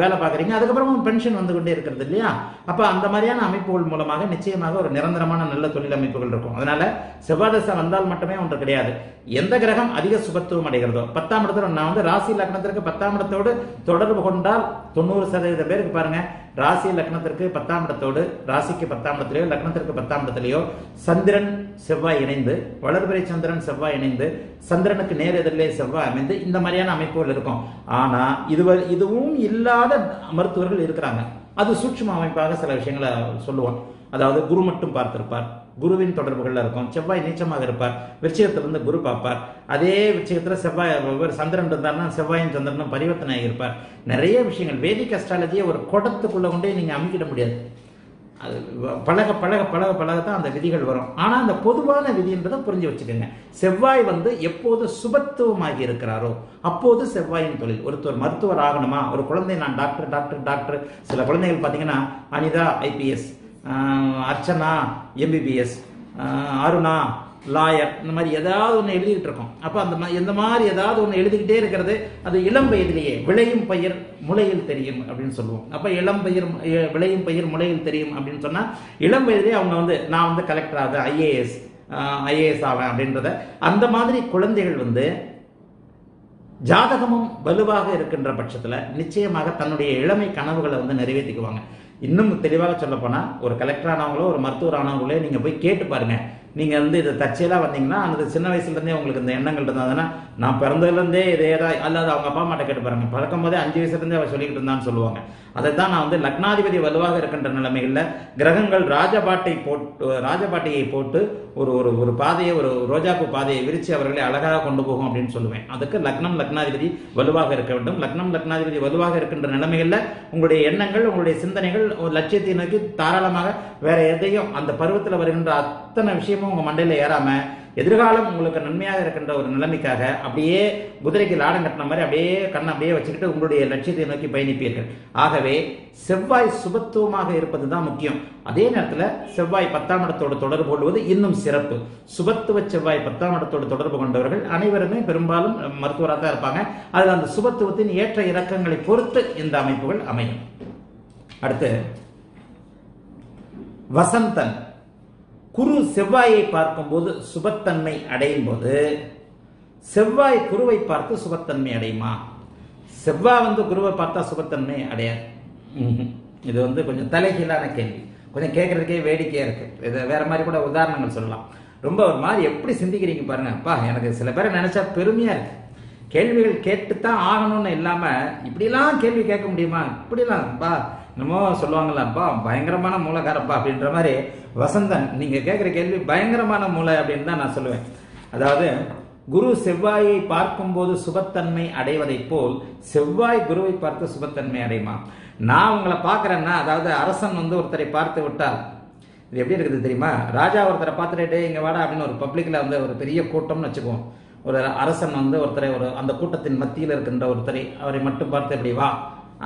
வேலை பார்க்குறீங்க, அதுக்கப்புறமும் பென்ஷன் வந்து கொண்டே இருக்கிறது இல்லையா. அப்போ அந்த மாதிரியான அமைப்புகள் மூலமாக நிச்சயமாக ஒரு நிரந்தரமான நல்ல தொழில் அமைப்புகள் இருக்கும். அதனால செவ்வாய் தசை வந்தால் மட்டுமே ஒன்று கிடையாது, எந்த கிரகம் அதிக சுபத்துவம் அடைகிறதோ. 10ஆம் இடத்துல நான் வந்து ராசி லக்னத்திற்கு 10ஆம் இடத்தோடு தொடர்பு கொண்டால் 90% பேருக்கு பாருங்க ராசி லக்னத்திற்கு 10ஆம் இடத்தோடு, ராசிக்கு 10ஆம் இடத்திலேயோ லக்னத்திற்கு 10ஆம் இடத்திலேயோ சந்திரன் செவ்வாய் இணைந்து, வளர்பிறை சந்திரன் செவ்வாய் இணைந்து, சந்திரனுக்கு நேர் எதிரிலே செவ்வாய் அமைந்து இந்த மாதிரியான அமைப்புகள் இருக்கும். ஆனா இதுவும் இல்லாத மருத்துவர்கள் இருக்கிறாங்க. அது சூட்சும அமைப்பாக சில விஷயங்களை சொல்லுவோம். அதாவது குரு மட்டும் பார்த்திருப்பார், குருவின் தொடர்புகள்ல இருக்கும், செவ்வாய் நீச்சமாக இருப்பார், விருச்சிகத்திலிருந்து குரு பார்ப்பார், அதே விருச்சிகத்துல செவ்வாய் சந்திரன் இருந்தார்னா செவ்வாயும் சந்திரனும் பரிவர்த்தனை ஆகியிருப்பார். நிறைய விஷயங்கள் வேதிக் அஸ்ட்ராலஜியை ஒரு கொடத்துக்குள்ள கொண்டே நீங்க அமைக்கிட முடியாது. அது பழக பழக பழக பழகத்தான் அந்த விதிகள் வரும். ஆனால் அந்த பொதுவான விதின்றதை புரிஞ்சு வச்சுக்கோங்க. செவ்வாய் வந்து எப்போது சுபத்துவமாகி இருக்கிறாரோ அப்போது செவ்வாயின் தொழில். ஒருத்தர் மருத்துவர் ஆகணுமா, ஒரு குழந்தை நான் டாக்டர் டாக்டர் டாக்டர். சில குழந்தைகள் பார்த்தீங்கன்னா Anitha IPS, Archana MBBS, Aruna lawyer, இந்த மாதிரி ஏதாவது ஒன்று எழுதிக்கிட்டு இருக்கோம். அப்போ எந்த மாதிரி ஏதாவது ஒன்று எழுதிக்கிட்டே இருக்கிறது, அது இளம் வயதிலேயே விளையும் பயிர் முளையில் தெரியும் அப்படின்னு சொல்லுவோம். அப்போ இளம் பயிர் விளையும் பயிர் முளையில் தெரியும் அப்படின்னு சொன்னால் இளம் வயதிலேயே அவங்க வந்து நான் வந்து கலெக்டர் ஆகுது, IAS ஆவேன் அப்படின்றத. அந்த மாதிரி குழந்தைகள் வந்து ஜாதகமும் வலுவாக இருக்கின்ற பட்சத்தில் நிச்சயமாக தன்னுடைய இளமை கனவுகளை வந்து நிறைவேற்றிக்குவாங்க. இன்னும் தெளிவாக சொல்ல போனால் ஒரு கலெக்டரானவங்களோ ஒரு மருத்துவரானவங்களோ நீங்கள் போய் கேட்டு பாருங்கள். நீங்கள் வந்து இதை தற்செயலாக வந்தீங்கன்னா அந்த சின்ன வயசுலேருந்தே உங்களுக்கு இந்த எண்ணங்கள் இருந்தாங்கன்னா நான் பிறந்ததுலேருந்தே இதே தான், அல்லாது அவங்க அப்பா அம்மாட்ட கேட்டு பாருங்கள். பழக்கம் போதே 5 வயசுலேருந்தே அவர் சொல்லிக்கிட்டு இருந்தான்னு சொல்லுவாங்க. அதை தான் நான் வந்து லக்னாதிபதி வலுவாக இருக்கின்ற நிலைமைகளில் கிரகங்கள் ராஜபாட்டையை போட்டு ஒரு பாதையை, ஒரு ரோஜாப்பு பாதையை விரித்து அவர்களை அழகாக கொண்டு போகும் அப்படின்னு சொல்லுவேன். அதுக்கு லக்னம் லக்னாதிபதி வலுவாக இருக்க வேண்டும். லக்னம் லக்னாதிபதி வலுவாக இருக்கின்ற நிலைமைகளில் உங்களுடைய எண்ணங்கள், உங்களுடைய சிந்தனைகள் ஒரு லட்சியத்தை நோக்கி தாராளமாக, வேற எதையும் அந்த பருவத்தில் வருகின்ற அத்தனை விஷயமும் உங்கள் மண்டையில் ஏறாமல் எதிர்காலம் உங்களுக்கு நன்மையாக இருக்கின்ற ஒரு நிலைமைக்காக அப்படியே குதிரைக்கு லாடம் கட்டின மாதிரி அப்படியே கண்ணை அப்படியே வச்சுக்கிட்டு உங்களுடைய லட்சியத்தை நோக்கி பயணிப்பீர்கள். ஆகவே செவ்வாய் சுபத்துவமாக இருப்பது தான் முக்கியம். அதே நேரத்தில் செவ்வாய் 10ஆம் இடத்தோடு தொடர்பு கொள்வது இன்னும் சிறப்பு. சுபத்துவ செவ்வாய் 10ஆம் இடத்தோடு தொடர்பு கொண்டவர்கள் அனைவருமே பெரும்பாலும் மருத்துவராக தான் இருப்பாங்க. அதில் அந்த சுபத்துவத்தின் ஏற்ற இறக்கங்களை பொறுத்து இந்த அமைப்புகள் அமையும். அடுத்து வசந்தன் குரு செவ்வாயை பார்க்கும்போது சுபத்தன்மை அடையும் போது செவ்வாய் குருவை பார்த்து சுபத்தன்மை அடையுமா? செவ்வாய் வந்து குருவை பார்த்தா சுபத்தன்மை அடையாது. இது வந்து கொஞ்சம் தலைகீழான கேள்வி, கொஞ்சம் கேட்கறதுக்கே வேடிக்கையா இருக்கு. இதை வேற மாதிரி கூட உதாரணங்கள் சொல்லலாம். ரொம்ப ஒரு மாதிரி எப்படி சிந்திக்கிறீங்க பாருங்க. அப்பா எனக்கு சில பேரை நினைச்சா பெருமையா இருக்கு. கேள்விகள் கேட்டுத்தான் ஆகணும்னு இல்லாம இப்படிலாம் கேள்வி கேட்க முடியுமா, இப்படிலாம் பா என்னமோ சொல்லுவாங்களாப்பா பயங்கரமான மூளைக்காரப்பா அப்படின்ற மாதிரி. வசந்தன் நீங்கள் கேட்குற கேள்வி பயங்கரமான மூளை அப்படின்னு தான் நான் சொல்லுவேன். அதாவது குரு செவ்வாயை பார்க்கும்போது சுபத்தன்மை அடைவதை போல் செவ்வாய் குருவை பார்த்து சுபத்தன்மை அடையுமா? நான் உங்களை பார்க்குறேன்னா, அதாவது அரசன் வந்து ஒருத்தரை பார்த்து விட்டால் இது எப்படி இருக்குது தெரியுமா? ராஜா ஒருத்தரை பார்த்துட்டே இங்கே வாடா அப்படின்னு ஒரு பப்ளிக்கில் வந்து ஒரு பெரிய கூட்டம்னு வச்சுக்குவோம். ஒரு அரசன் வந்து ஒருத்தரை ஒரு அந்த கூட்டத்தின் மத்தியில் இருக்கின்ற ஒருத்தரை அவரை மட்டும் பார்த்து எப்படி வா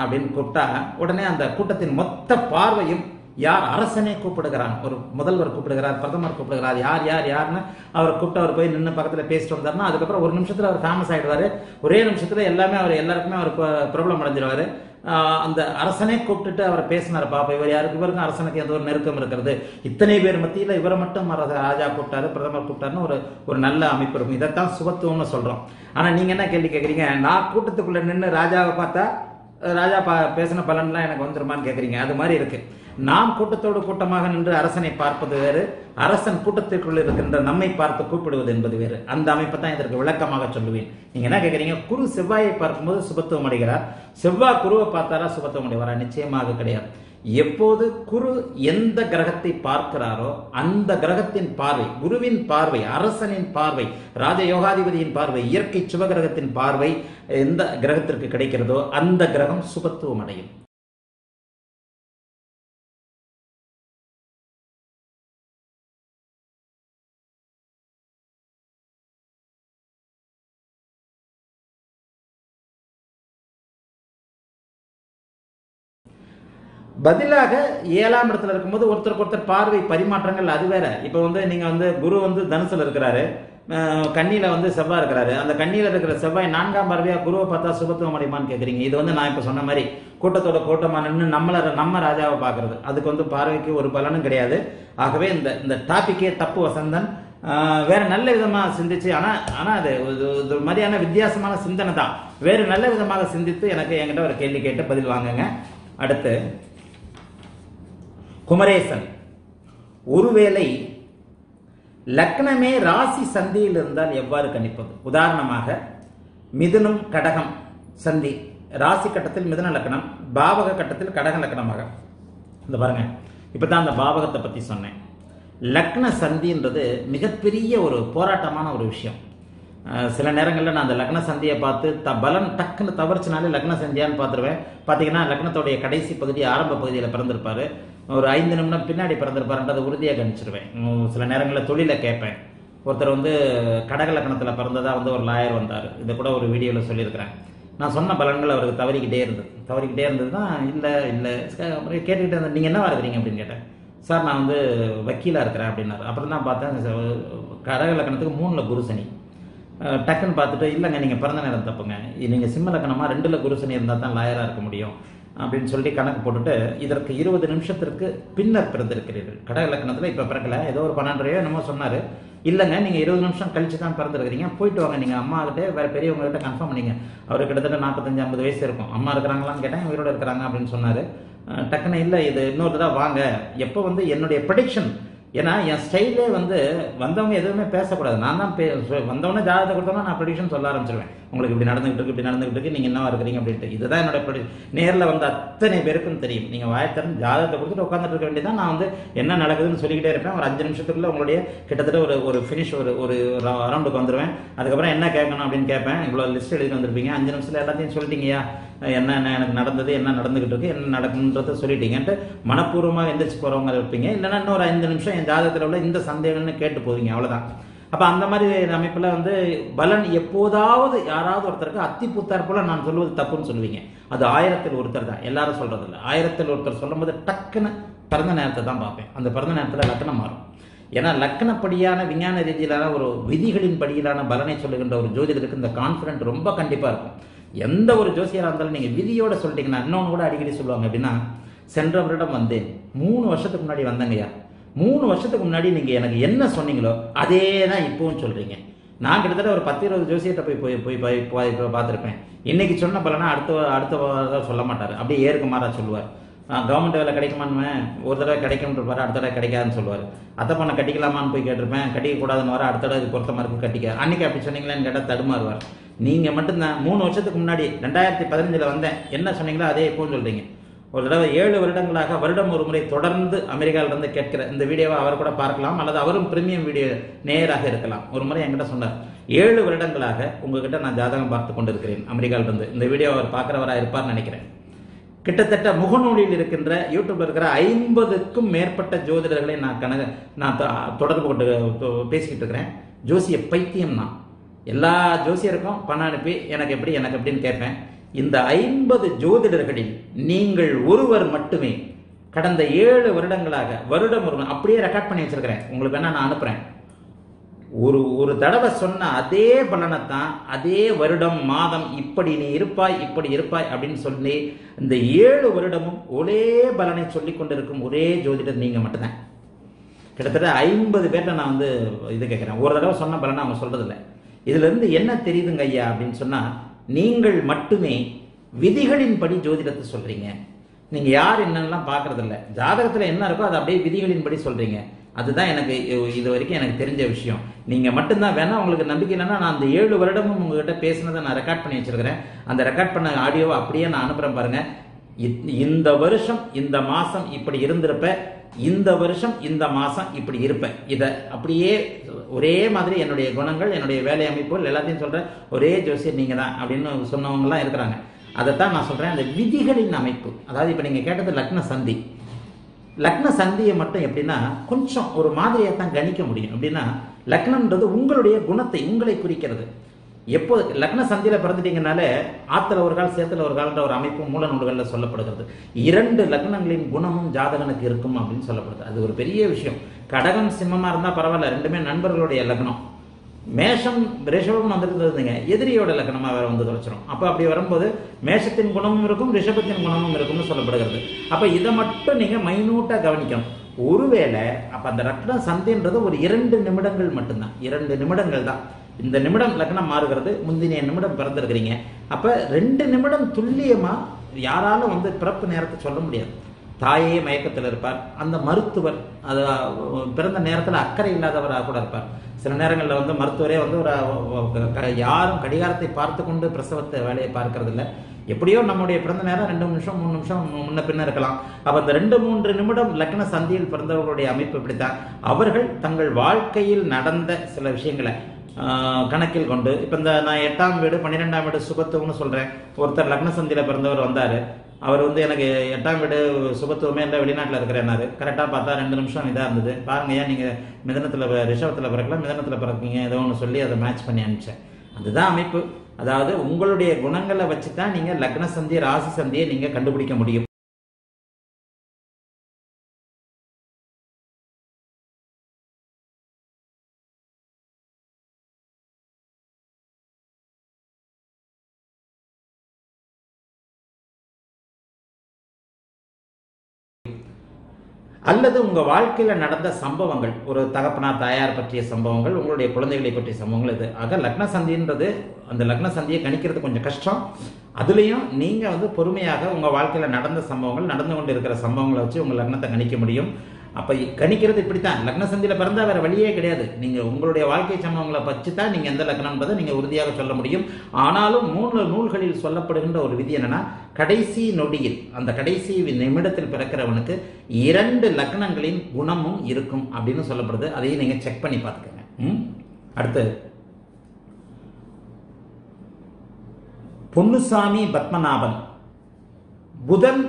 அப்படின்னு கூப்பிட்டா உடனே அந்த கூட்டத்தின் மொத்த பார்வையும் யார் அரசனே கூப்பிடுகிறான், ஒரு முதல்வர் கூப்பிடுகிறார், பிரதமர் கூப்பிடுகிறார், யார் யார் யாருன்னு அவர் கூப்பிட்டு அவர் போய் நின்று பக்கத்தில் பேசிட்டு வந்தார்னா அதுக்கப்புறம் ஒரு நிமிஷத்தில் அவர் ஃபேமஸ் ஆகிடுவார். ஒரே நிமிஷத்தில் எல்லாமே அவர் எல்லாருக்குமே அவர் ப்ராப்ளம் அடைஞ்சிடுவார். அந்த அரசனே கூப்பிட்டுட்டு அவரை பேசினார் பாப்பா இவர் யாருக்கு இவருக்கும் அரசனுக்கு எந்த ஒரு நெருக்கம் இருக்கிறது, இத்தனை பேர் மத்தியில் இவரை மட்டும் ராஜா கூப்பிட்டாரு பிரதமர் கூப்பிட்டாருன்னு ஒரு நல்ல அமைப்பு இருக்கும். இதைத்தான் சுபத்துவம்னு சொல்கிறோம். ஆனால் நீங்கள் என்ன கேள்வி கேட்குறீங்க, நான் கூட்டத்துக்குள்ளே நின்று ராஜாவை பார்த்தா ராஜா பேசின பலன்லாம் எனக்கு வந்துருமான்னு கேட்குறீங்க. அது மாதிரி இருக்கு. நாம் கூட்டத்தோடு கூட்டமாக நின்று அரசனை பார்ப்பது வேறு, அரசன் கூட்டத்திற்குள் இருக்கின்ற நம்மை பார்த்து கூப்பிடுவது என்பது வேறு. அந்த அமைப்பை தான் இதற்கு விளக்கமாக சொல்லுவேன். நீங்க என்ன கேட்குறீங்க, குரு செவ்வாயை பார்க்கும்போது சுபத்துவம் அடைகிறார், செவ்வாய் குருவை பார்த்தாரா சுபத்துவம் அடைவாரா? நிச்சயமாக கிடையாது. எப்போது குரு எந்த கிரகத்தை பார்க்கிறாரோ அந்த கிரகத்தின் பார்வை, குருவின் பார்வை, அரசனின் பார்வை, ராஜயோகாதிபதியின் பார்வை, இயற்கை சுபகிரகத்தின் பார்வை எந்த கிரகத்திற்கு கிடைக்கிறதோ அந்த கிரகம் சுபத்துவம் அடையும். பதிலாக 7ஆம் இடத்துல இருக்கும்போது ஒருத்தருக்கு ஒருத்தர் பார்வை பரிமாற்றங்கள் அது வேற. இப்போ வந்து நீங்கள் வந்து குரு வந்து தனுசில் இருக்கிறாரு, கண்ணியில் வந்து செவ்வாய் இருக்கிறாரு. அந்த கண்ணியில் இருக்கிற செவ்வாய் 4ஆம் பார்வையாக குருவை பார்த்தா சுபத்துவம் அடையுமான்னு கேட்குறீங்க. இது வந்து நான் இப்போ சொன்ன மாதிரி கூட்டத்தோட கூட்டமானன்னு நம்ம ராஜாவை பார்க்கறது, அதுக்கு வந்து பார்வைக்கு ஒரு பலனும் கிடையாது. ஆகவே இந்த டாபிக்கே தப்பு வசந்தன். வேறு நல்ல விதமாக சிந்திச்சு, ஆனால் அது ஒரு மாதிரியான வித்தியாசமான சிந்தனை தான். வேறு நல்ல விதமாக சிந்தித்து எனக்கு என்கிட்ட ஒரு கேள்வி கேட்டு பதில் வாங்குங்க. அடுத்து குமரேசன், ஒருவேளை லக்னமே ராசி சந்தியில் இருந்தால் எவ்வாறு கணிப்பது? உதாரணமாக மிதுனம் கடகம் சந்தி, ராசி கட்டத்தில் மிதுன லக்னம், பாவக கட்டத்தில் கடக லக்னமாக. இந்த பாருங்க, இப்போ தான் அந்த பாவகத்தை பற்றி சொன்னேன். லக்ன சந்தின்றது மிகப்பெரிய ஒரு போராட்டமான ஒரு விஷயம். சில நேரங்களில் நான் அந்த லக்ன சந்தியை பார்த்து பலன் டக்குன்னு தவறுச்சினாலே லக்ன சந்தியான்னு பார்த்துருவேன். பார்த்தீங்கன்னா லக்னத்தோடைய கடைசி பகுதி ஆரம்ப பகுதியில் பிறந்திருப்பார், ஒரு 5 நிமிடம் பின்னாடி பிறந்திருப்பாருன்றதை உறுதியாக கணிச்சிருவேன். சில நேரங்களில் தொழிலை கேட்பேன். ஒருத்தர் வந்து கடக லக்னத்தில் பிறந்ததாக வந்து ஒரு லாயர் வந்தார். இதை கூட ஒரு வீடியோவில் சொல்லியிருக்கிறேன். நான் சொன்ன பலன்கள் அவருக்கு தவறிக்கிட்டே இருந்ததுதான் இல்லை கேட்டுக்கிட்டே இருந்தேன். நீங்கள் என்ன இருக்கிறீங்க அப்படின்னு கேட்டேன். சார் நான் வந்து வக்கீலாக இருக்கிறேன் அப்படின்னாரு. அப்புறம் தான் பார்த்தேன் கடக லக்னத்துக்கு 3ல் குருசனி. டக்குன்னு பார்த்துட்டு இல்லைங்க நீங்கள் பிறந்த நேரம் தப்புங்க, நீங்கள் சிம்ம லக்கணமாக 2ல் குருசனி இருந்தால் தான் லாயராக இருக்க முடியும் அப்படின்னு சொல்லி கணக்கு போட்டுட்டு இதற்கு 20 நிமிஷத்திற்கு பின்னர் பிறந்திருக்கிறீர்கள். கடக லக்கணத்தில் இப்போ பிறக்கலை, ஏதோ ஒரு 12யோ என்னமோ சொன்னார். இல்லைங்க நீங்கள் 20 நிமிஷம் கழிச்சு தான் பிறந்திருக்கிறீங்க, போயிட்டு வாங்க நீங்கள் அம்மாக்கிட்டே வேறு பெரியவங்ககிட்ட கன்ஃபார்ம் பண்ணிங்க. அவருக்கு கிட்டத்தட்ட 45-50 வயசு இருக்கும். அம்மா இருக்கிறாங்களான்னு கேட்டேன், உயிரோடு இருக்கிறாங்க அப்படின்னு சொன்னார். டக்குன்னு இல்லை இது இன்னொரு தான் வாங்க. எப்போ வந்து என்னுடைய ப்ரெடிக்ஷன், ஏன்னா என் ஸ்டைலே வந்து வந்தவங்க எதுவுமே பேசக்கூடாது, நான் தான் வந்தவொடனே ஜாதகத்தை கொடுத்தோம்னா நான் ப்ரெடிக்ஷன் சொல்ல ஆரம்பிச்சிருவேன். உங்களுக்கு இப்படி நடந்துகிட்டு இருக்கு நீங்கள் என்ன இருக்கிறீங்க அப்படின்ட்டு. இதுதான் என்னோட ப்ரெடிக்ஷன். நேரில் வந்து அத்தனை பேருக்கும் தெரியும். நீங்கள் வாயத்திறந்து ஜாதகத்தை கொடுத்துட்டு உட்காந்துட்டு இருக்க வேண்டியதான். நான் வந்து என்ன நடக்குதுன்னு சொல்லிக்கிட்டே இருப்பேன். ஒரு 5 நிமிஷத்துக்குள்ளே உங்களுடைய கிட்டத்தட்ட ஒரு ஃபினிஷ் ஒரு ரவுண்டுக்கு வந்துடுவேன். அதுக்கப்புறம் என்ன கேட்கணும் அப்படின்னு கேட்பேன். இவ்வளோ லிஸ்ட் எழுதி வந்திருப்பீங்க, 5 நிமிஷத்தில் எல்லாத்தையும் சொல்லிட்டீங்கயா, என்னென்ன எனக்கு நடந்தது, என்ன நடந்துகிட்டு இருக்கு, என்ன நடக்குன்றத சொல்லிட்டீங்கன்ட்டு மனப்பூர்வமாக எந்திரிச்சு போகிறவங்க இருப்பீங்க. இல்லைன்னா இன்னொரு 5 நிமிஷம் என் ஜாதகத்தில் உள்ள இந்த சந்தேகம்னு கேட்டு போவீங்க, அவ்வளோதான். அப்போ அந்த மாதிரி அமைப்பில் வந்து பலன் எப்போதாவது யாராவது ஒருத்தருக்கு அத்திப்பூத்தார் போல் நான் சொல்லுவது தப்புன்னு சொல்லுவீங்க. அது 1000ல் ஒருத்தர் தான், எல்லாரும் சொல்கிறது இல்லை. 1000ல் ஒருத்தர் சொல்லும்போது டக்குன்னு பிறந்த நேரத்தை தான் பார்ப்பேன். அந்த பிறந்த நேரத்தில் லக்னம் மாறும். ஏன்னா லக்னப்படியான விஞ்ஞான ரீதியிலான ஒரு விதிகளின் படியிலான பலனை சொல்லுகின்ற ஒரு ஜோதிடருக்கு இந்த கான்ஃபிடென்ட் ரொம்ப கண்டிப்பாக இருக்கும். எந்த ஒரு ஜோசியராக இருந்தாலும் நீங்கள் விதியோடு சொல்லிட்டீங்கன்னா. இன்னொன்று கூட அடிக்கடி சொல்லுவாங்க, எப்படின்னா சென்ற வருடம் வந்து 3 வருஷத்துக்கு முன்னாடி வந்தங்கய்யா, 3 வருஷத்துக்கு முன்னாடி நீங்கள் எனக்கு என்ன சொன்னீங்களோ அதே தான் இப்போவும் சொல்கிறீங்க. நான் கிட்டத்தட்ட ஒரு 10-20 ஜோசியத்தை போய் பார்த்துருப்பேன். இன்றைக்கி சொன்ன பலனா அடுத்த சொல்ல மாட்டார், அப்படியே ஏற்குமாராக சொல்லுவார். கவர்மெண்ட் வேலை கிடைக்குமான்னு ஒரு தடவை கிடைக்கும்ன்றப்பாரு, அடுத்த தடவை கிடைக்காதுன்னு சொல்லுவார். அத்தை பொண்ணை கட்டிக்கலாமான்னு போய் கேட்டிருப்பேன், கட்டிக்கக்கூடாதுன்னு வர அடுத்த தடவை பொருத்தமாக இருக்கும் கட்டிக்க. அன்றைக்கி அப்படி சொன்னீங்களேன்னு கேட்டால் தடுமாறுவார். நீங்கள் மட்டும்தான் 3 வருஷத்துக்கு முன்னாடி 2015ல் வந்தேன் என்ன சொன்னீங்களோ அதே இப்போன்னு சொல்கிறீங்க. ஒரு தடவை 7 வருடங்களாக வருடம் ஒரு முறை தொடர்ந்து அமெரிக்காவிலிருந்து கேட்கிற இந்த வீடியோவை அவர் கூட பார்க்கலாம், அல்லது அவரும் பிரீமியம் வீடியோ நேராக இருக்கலாம். ஒரு முறை என்கிட்ட சொன்னார், 7 வருடங்களாக உங்ககிட்ட நான் ஜாதகம் பார்த்து கொண்டு இருக்கிறேன் அமெரிக்காவிலிருந்து. இந்த வீடியோ அவர் பார்க்குறவராக இருப்பார்னு நினைக்கிறேன். கிட்டத்தட்ட முகநூலில் இருக்கின்ற யூடியூப்ல இருக்கிற 50க்கும் மேற்பட்ட ஜோதிடர்களை நான் தொடர்பு கொண்டு பேசிக்கிட்டு இருக்கிறேன். ஜோசிய பைத்தியம் நான், எல்லா ஜோசியருக்கும் பணம் அனுப்பி எனக்கு எப்படின்னு கேட்பேன். இந்த 50 ஜோதிடர்களில் நீங்கள் ஒருவர் மட்டுமே கடந்த 7 வருடங்களாக வருடம் ஒரு அப்படியே ரெக்கார்ட் பண்ணி வச்சிருக்கிறேன். உங்களுக்கு வேணா நான் அனுப்புறேன். ஒரு தடவை சொன்ன அதே பலனைத்தான் அதே வருடம் மாதம் இப்படி நீ இருப்பாய் இப்படி இருப்பாய் அப்படின்னு சொல்லி இந்த 7 வருடமும் ஒரே பலனை சொல்லி கொண்டிருக்கும் ஒரே ஜோதிடர் நீங்க மட்டும்தான். கிட்டத்தட்ட 50 பேர்கிட்ட நான் வந்து இது கேட்கிறேன். ஒரு தடவை சொன்ன பலனை அவங்க சொல்றதில்லை. இதுல இருந்து என்ன தெரியுதுங்க ஐயா அப்படின்னு சொன்னா, நீங்கள் மட்டுமே விதிகளின்படி ஜோதிடத்தை சொல்றீங்க. நீங்க யார் என்னெல்லாம் பார்க்கறது இல்லை, ஜாதகத்துல என்ன இருக்கோ அதை அப்படியே விதிகளின்படி சொல்றீங்க. அதுதான் எனக்கு இது வரைக்கும் எனக்கு தெரிஞ்ச விஷயம். நீங்க மட்டும்தான். வேணா உங்களுக்கு நம்பிக்கை இல்லைன்னா நான் அந்த 7 வருடமும் உங்ககிட்ட பேசினதை நான் ரெக்கார்ட் பண்ணி வச்சிருக்கிறேன். அந்த ரெக்கார்ட் பண்ண ஆடியோவை அப்படியே நான் அனுப்புறேன் பாருங்க. இந்த வருஷம் இந்த மாசம் இப்படி இருந்திருப்ப, இந்த வருஷம் இந்த மாசம் இப்படி இருப்பேன். இதை அப்படியே ஒரே மாதிரி என்னுடைய குணங்கள் என்னுடைய வேலை அமைப்புகள் எல்லாத்தையும் சொல்ற ஒரே ஜோசியர் நீங்க தான் அப்படின்னு சொன்னவங்கலாம் இருக்கிறாங்க. அதைத்தான் நான் சொல்றேன், அந்த விதிகளின் அமைப்பு. அதாவது இப்ப நீங்க கேட்டது லக்ன சந்தியை மட்டும் எப்படின்னா கொஞ்சம் ஒரு மாதிரியை தான் கணிக்க முடியும். அப்படின்னா லக்னம்ன்றது உங்களுடைய குணத்தை உங்களை குறிக்கிறது. எப்போது லக்ன சந்தியில் பிறந்துட்டீங்கனாலே ஆற்றுல ஒரு கால் சேத்துல ஒரு காலன்ற ஒரு அமைப்பும் மூல நூல்களில் சொல்லப்படுகிறது. 2 லக்னங்களின் குணமும் ஜாதகனுக்கு இருக்கும் அப்படின்னு சொல்லப்படுது. அது ஒரு பெரிய விஷயம். கடகம் சிம்மமாக இருந்தால் பரவாயில்ல, ரெண்டுமே நண்பர்களுடைய லக்னம். மேஷம் ரிஷபம் வந்திருந்ததுங்க எதிரியோட லக்னமாக வேற வந்து தொலைச்சிடும். அப்போ அப்படி வரும்போது மேஷத்தின் குணமும் இருக்கும் ரிஷபத்தின் குணமும் இருக்கும்னு சொல்லப்படுகிறது. அப்போ இதை மட்டும் நீங்கள் மைனூட்டாக கவனிக்கணும். ஒருவேளை அப்போ அந்த ரத்ன சந்தின்றது ஒரு 2 நிமிடங்கள் மட்டும்தான், 2 நிமிடங்கள் தான். இந்த நிமிடம் லக்னம் மாறுகிறது, முந்தினிய நிமிடம் பிறந்திருக்கிறீங்க. அப்போ 2 நிமிடம் துல்லியமாக யாராலும் வந்து பிறப்பு நேரத்தை சொல்ல முடியாது. தாயே மயக்கத்தில் இருப்பார், அந்த மருத்துவர் அது பிறந்த நேரத்தில் அக்கறை இல்லாதவராக கூட இருப்பார். சில நேரங்களில் வந்து மருத்துவரே வந்து ஒரு யாரும் கடிகாரத்தை பார்த்து கொண்டு பிரசவத்தை வேலையை பார்க்கறதில்ல. எப்படியோ நம்முடைய பிறந்த நேரம் 2 நிமிஷம் 3 நிமிஷம் முன்ன பின்ன இருக்கலாம். அப்போ அந்த 2-3 நிமிடம் லக்ன சந்தியில் பிறந்தவர்களுடைய அமைப்பு இப்படித்தான். அவர்கள் தங்கள் வாழ்க்கையில் நடந்த சில விஷயங்களை கணக்கில் கொண்டு, இப்போ இந்த நான் 8ஆம் வீடு 12ஆம் வீடு சுபத்துவம்னு சொல்கிறேன். ஒருத்தர் லக்ன சந்தியில் பிறந்தவர் வந்தார். அவர் வந்து எனக்கு 8ஆம் வீடு சுபத்துவமே இல்லை, வெளிநாட்டில் இருக்கிறேன்னாரு. கரெக்டாக பார்த்தா 2 நிமிஷம் இதாக இருந்தது. பாருங்க ஏன் நீங்கள் மிதனத்தில் ரிஷபத்தில் பிறக்கலாம், மிதனத்தில் பிறக்குங்க ஏதோ ஒன்று சொல்லி அதை மேட்ச் பண்ணி அனுப்பிச்சேன். அதுதான் அமைப்பு. அதாவது உங்களுடைய குணங்களை வச்சு தான் நீங்கள் லக்ன சந்தி ராசி சந்தியை நீங்கள் கண்டுபிடிக்க முடியும். அல்லது உங்கள் வாழ்க்கையில் நடந்த சம்பவங்கள், ஒரு தகப்பனார் தாயார் பற்றிய சம்பவங்கள், உங்களுடைய குழந்தைகளை பற்றிய சம்பவங்கள். இது ஆக லக்ன சந்தின்றது அந்த லக்ன சந்தியை கணிக்கிறது கொஞ்சம் கஷ்டம். அதுலேயும் நீங்கள் வந்து பொறுமையாக உங்கள் வாழ்க்கையில் நடந்த சம்பவங்கள், நடந்து கொண்டு இருக்கிற சம்பவங்களை வச்சு உங்கள் லக்னத்தை கணிக்க முடியும். அப்போ கணிக்கிறது இப்படி தான். லக்ன சந்தியில் பிறந்தால் வேறு வழியே கிடையாது. நீங்கள் உங்களுடைய வாழ்க்கை சம்பவங்களை வச்சு தான் நீங்கள் எந்த லக்னம்ன்றதை நீங்கள் உறுதியாக சொல்ல முடியும். ஆனாலும் 3 நூல்களில் சொல்லப்படுகின்ற ஒரு விதி என்னென்னா, கடைசி நொடியில் அந்த கடைசி நிமிடத்தில் பிறக்கிறவனுக்கு 2 லக்னங்களின் குணமும் இருக்கும் அப்படின்னு சொல்லப்படுது. அதையும் நீங்கள் செக் பண்ணி பார்த்துக்கோங்க. அடுத்து பொன்னுசாமி பத்மநாபன். புதன்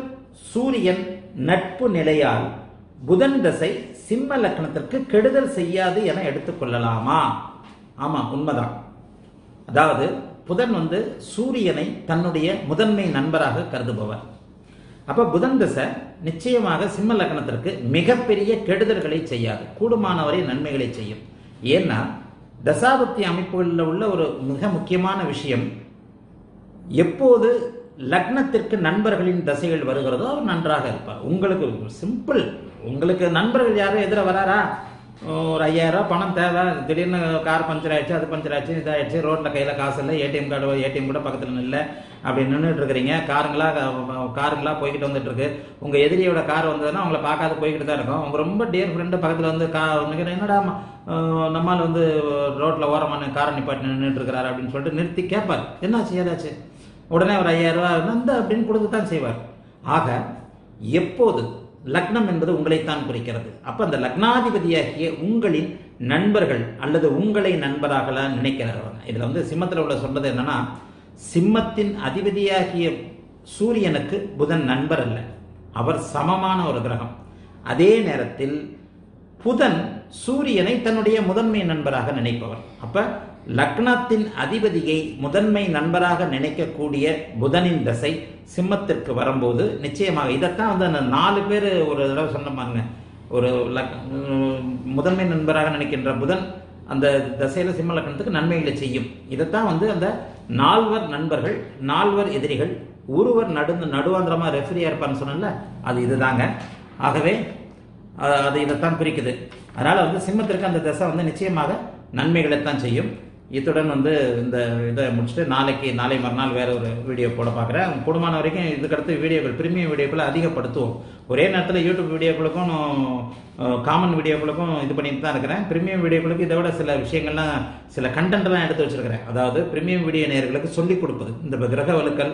சூரியன் நட்பு நிலையால் புதன் தசை சிம்ம லக்னத்திற்கு கெடுதல் செய்யாது என எடுத்துக்கொள்ளலாமா? ஆமா, உண்மைதான். அதாவது புதன் வந்து சூரியனை தன்னுடைய முதன்மை நண்பராக கருதுபவர். அப்ப புதன் தசை நிச்சயமாக சிம்ம லக்னத்திற்கு மிகப்பெரிய கெடுதல்களை செய்யாது, கூடுமானவரை நன்மைகளை செய்யும். ஏன்னா தசாபக்தி அமைப்புகளில் உள்ள ஒரு மிக முக்கியமான விஷயம், எப்போது லக்னத்திற்கு நண்பர்களின் தசைகள் வருகிறதோ அவர் நன்றாக இருப்பார். உங்களுக்கு சிம்பிள், உங்களுக்கு நண்பர்கள் யாரும் எதிர வராரா, ஒரு 5000 ரூபா பணம் தேவை, திடீர்னு கார் பஞ்சர் ஆயிடுச்சு, அது பஞ்சர் ஆயிடுச்சு, இதாகிடுச்சு, ரோட்டில் கையில் காசு இல்லை, ஏடிஎம் கூட பக்கத்தில் இல்லை, அப்படி நின்றுட்டு இருக்கிறீங்க, காருங்களா போய்கிட்டு வந்துட்டு இருக்கு. உங்கள் எதிரியோட கார் வந்ததுன்னா அவங்கள பார்க்காத போய்கிட்டு தான் இருக்கும். அவங்க ரொம்ப டியர் ஃப்ரெண்டு பக்கத்தில் வந்து என்னடா நம்மால் வந்து ரோட்டில் ஓரமான காரை நிப்பாட்டி நின்றுட்டு இருக்கிறாரு அப்படின்னு சொல்லிட்டு நிறுத்தி கேட்பார், என்னாச்சு ஏதாச்சு. உடனே ஒரு 5000 ரூபா அந்த அப்படின்னு கொடுத்து தான் செய்வார். ஆக எப்போது லக்னம் என்பது உங்களைத்தான் குறிக்கிறது. அப்போ அந்த லக்னாதிபதியாகிய உங்களின் நண்பர்கள் அல்லது உங்களை நண்பராக நினைக்கிறவங்க. இதில் வந்து சிம்மத்தில் உள்ள சொல்றது என்னன்னா, சிம்மத்தின் அதிபதியாகிய சூரியனுக்கு புதன் நண்பர் அல்ல, அவர் சமமான ஒரு கிரகம். அதே நேரத்தில் புதன் சூரியனை தன்னுடைய முதன்மை நண்பராக நினைப்பவர். அப்போ லக்னத்தின் அதிபதியை முதன்மை நண்பராக நினைக்கக்கூடிய புதனின் தசை சிம்மத்திற்கு வரும்போது நிச்சயமாக இதைத்தான் வந்து அந்த 4 பேர் ஒரு தடவை சொன்னமாங்க, ஒரு முதன்மை நண்பராக நினைக்கின்ற புதன் அந்த தசையில் சிம்ம லக்னத்துக்கு நன்மைகளை செய்யும். இதைத்தான் வந்து அந்த 4 நண்பர்கள் 4 எதிரிகள் 1 நடுவாந்திரமாக ரெஃபரியாக இருப்பான்னு சொன்னல, அது இதுதாங்க. ஆகவே அது இதைத்தான் குறிக்குது. அதனால் வந்து சிம்மத்திற்கு அந்த தசை வந்து நிச்சயமாக நன்மைகளைத்தான் செய்யும். இத்துடன் வந்து இந்த இதை முடிச்சுட்டு நாளை மறுநாள் வேற ஒரு வீடியோ போட பார்க்குறேன். கூடுமான வரைக்கும் இதுக்கடுத்து வீடியோக்கள், பிரீமியம் வீடியோக்களை அதிகப்படுத்துவோம். ஒரே நேரத்தில் யூடியூப் வீடியோக்களுக்கும் காமன் வீடியோக்களுக்கும் இது பண்ணிட்டு தான் இருக்கிறேன். பிரீமியம் வீடியோக்களுக்கு இதை விட சில விஷயங்கள்லாம், சில கண்டென்ட்லாம் எடுத்து வச்சிருக்கிறேன். அதாவது பிரீமியம் வீடியோ நேயர்களுக்கு சொல்லிக் கொடுப்பது, இந்த கிரக வலுக்கள்,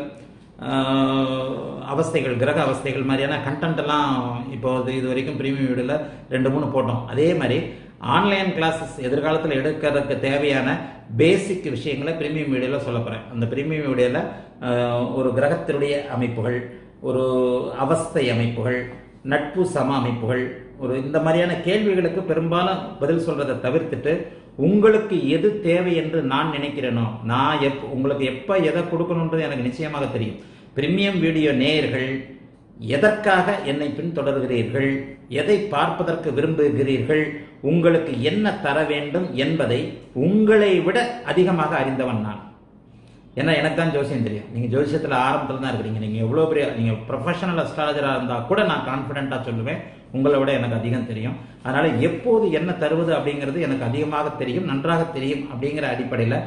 அவஸ்தைகள், கிரக அவஸ்தைகள் மாதிரியான கண்டென்ட்டெல்லாம் இப்போ இது வரைக்கும் பிரீமியம் வீடியோவில் 2-3 போட்டோம். அதே மாதிரி ஆன்லைன் கிளாஸஸ் எதிர்காலத்தில் எடுக்கிறதுக்கு தேவையான பேசிக் விஷயங்களை பிரீமியம் வீடியோவில் சொல்ல போகிறேன். அந்த பிரீமியம் வீடியோவில் ஒரு கிரகத்தினுடைய அமைப்புகள், ஒரு அவஸ்தை அமைப்புகள், நட்பு சம அமைப்புகள், ஒரு இந்த மாதிரியான கேள்விகளுக்கு பெரும்பாலும் பதில் சொல்கிறதை தவிர்த்துட்டு, உங்களுக்கு எது தேவை என்று நான் நினைக்கிறேனோ, நான் உங்களுக்கு எப்போ எதை கொடுக்கணுன்றது எனக்கு நிச்சயமாக தெரியும். பிரீமியம் வீடியோ நேயர்கள் எதற்காக என்னை பின்தொடர்கிறீர்கள், எதை பார்ப்பதற்கு விரும்புகிறீர்கள், உங்களுக்கு என்ன தர வேண்டும் என்பதை உங்களை விட அதிகமாக அறிந்தவன் நான். ஏன்னா எனக்கு தான் ஜோசியம் தெரியும். நீங்கள் ஜோசியத்தில் ஆரம்பத்தில் தான் இருக்கிறீங்க. நீங்கள் எவ்வளோ பெரிய நீங்கள் ப்ரொஃபஷனல் அஸ்ட்ராலஜராக இருந்தால் கூட நான் கான்ஃபிடென்ட்டாக சொல்லுவேன், உங்களை விட எனக்கு அதிகம் தெரியும். அதனால் எப்போது என்ன தருவது அப்படிங்கிறது எனக்கு அதிகமாக தெரியும், நன்றாக தெரியும். அப்படிங்கிற அடிப்படையில்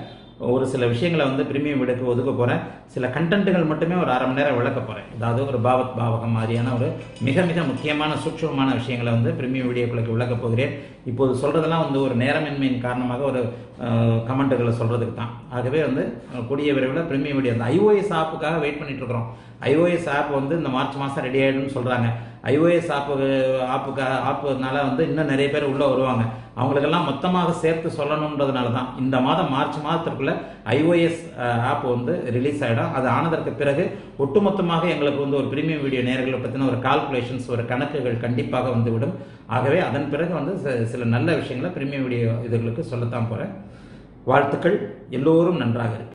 ஒரு சில விஷயங்களை வந்து பிரிமியம் விடுக்க ஒதுக்க போகிறேன். சில கண்டென்ட்டுகள் மட்டுமே ஒரு அரை மணி நேரம் விளக்க போகிறேன். அதாவது ஒரு பாவத் பாவகம் மாதிரியான ஒரு மிக மிக முக்கியமான சூட்சமமான விஷயங்களை வந்து பிரிமியம் வீடியோக்களுக்கு விளக்க போகிறேன். இப்போது சொல்கிறதெல்லாம் வந்து ஒரு நேரமின்மையின் காரணமாக ஒரு கமெண்ட்டுகளை சொல்கிறதுக்கு தான். ஆகவே வந்து கூடிய விரைவில் பிரிமியம் வீடியோ அந்த ஐஓஎஸ் ஆப்புக்காக வெயிட் பண்ணிட்டுருக்குறோம். ஐஓஎஸ் ஆப் வந்து இந்த மார்ச் மாதம் ரெடி ஆகிடும்னு சொல்கிறாங்க. ஐஓஎஸ் ஆப்புனால வந்து இன்னும் நிறைய பேர் உள்ளே வருவாங்க. அவங்களுக்கெல்லாம் மொத்தமாக சேர்த்து சொல்லணுன்றதுனால தான் இந்த மாதம் மார்ச் மாதத்திற்குள்ளே ஐஓஎஸ் ஆப் வந்து ரிலீஸ் ஆகிடும். அது ஆனதற்கு பிறகு ஒட்டுமொத்தமாக எங்களுக்கு வந்து ஒரு பிரீமியம் வீடியோ நேர்களை பற்றின ஒரு கால்குலேஷன்ஸ், ஒரு கணக்குகள் கண்டிப்பாக வந்துவிடும். ஆகவே அதன் பிறகு வந்து சில நல்ல விஷயங்களை பிரீமியம் வீடியோ இதுகளுக்கு சொல்லத்தான் போகிறேன். வாழ்த்துக்கள், எல்லோரும் நன்றாக இருக்கு.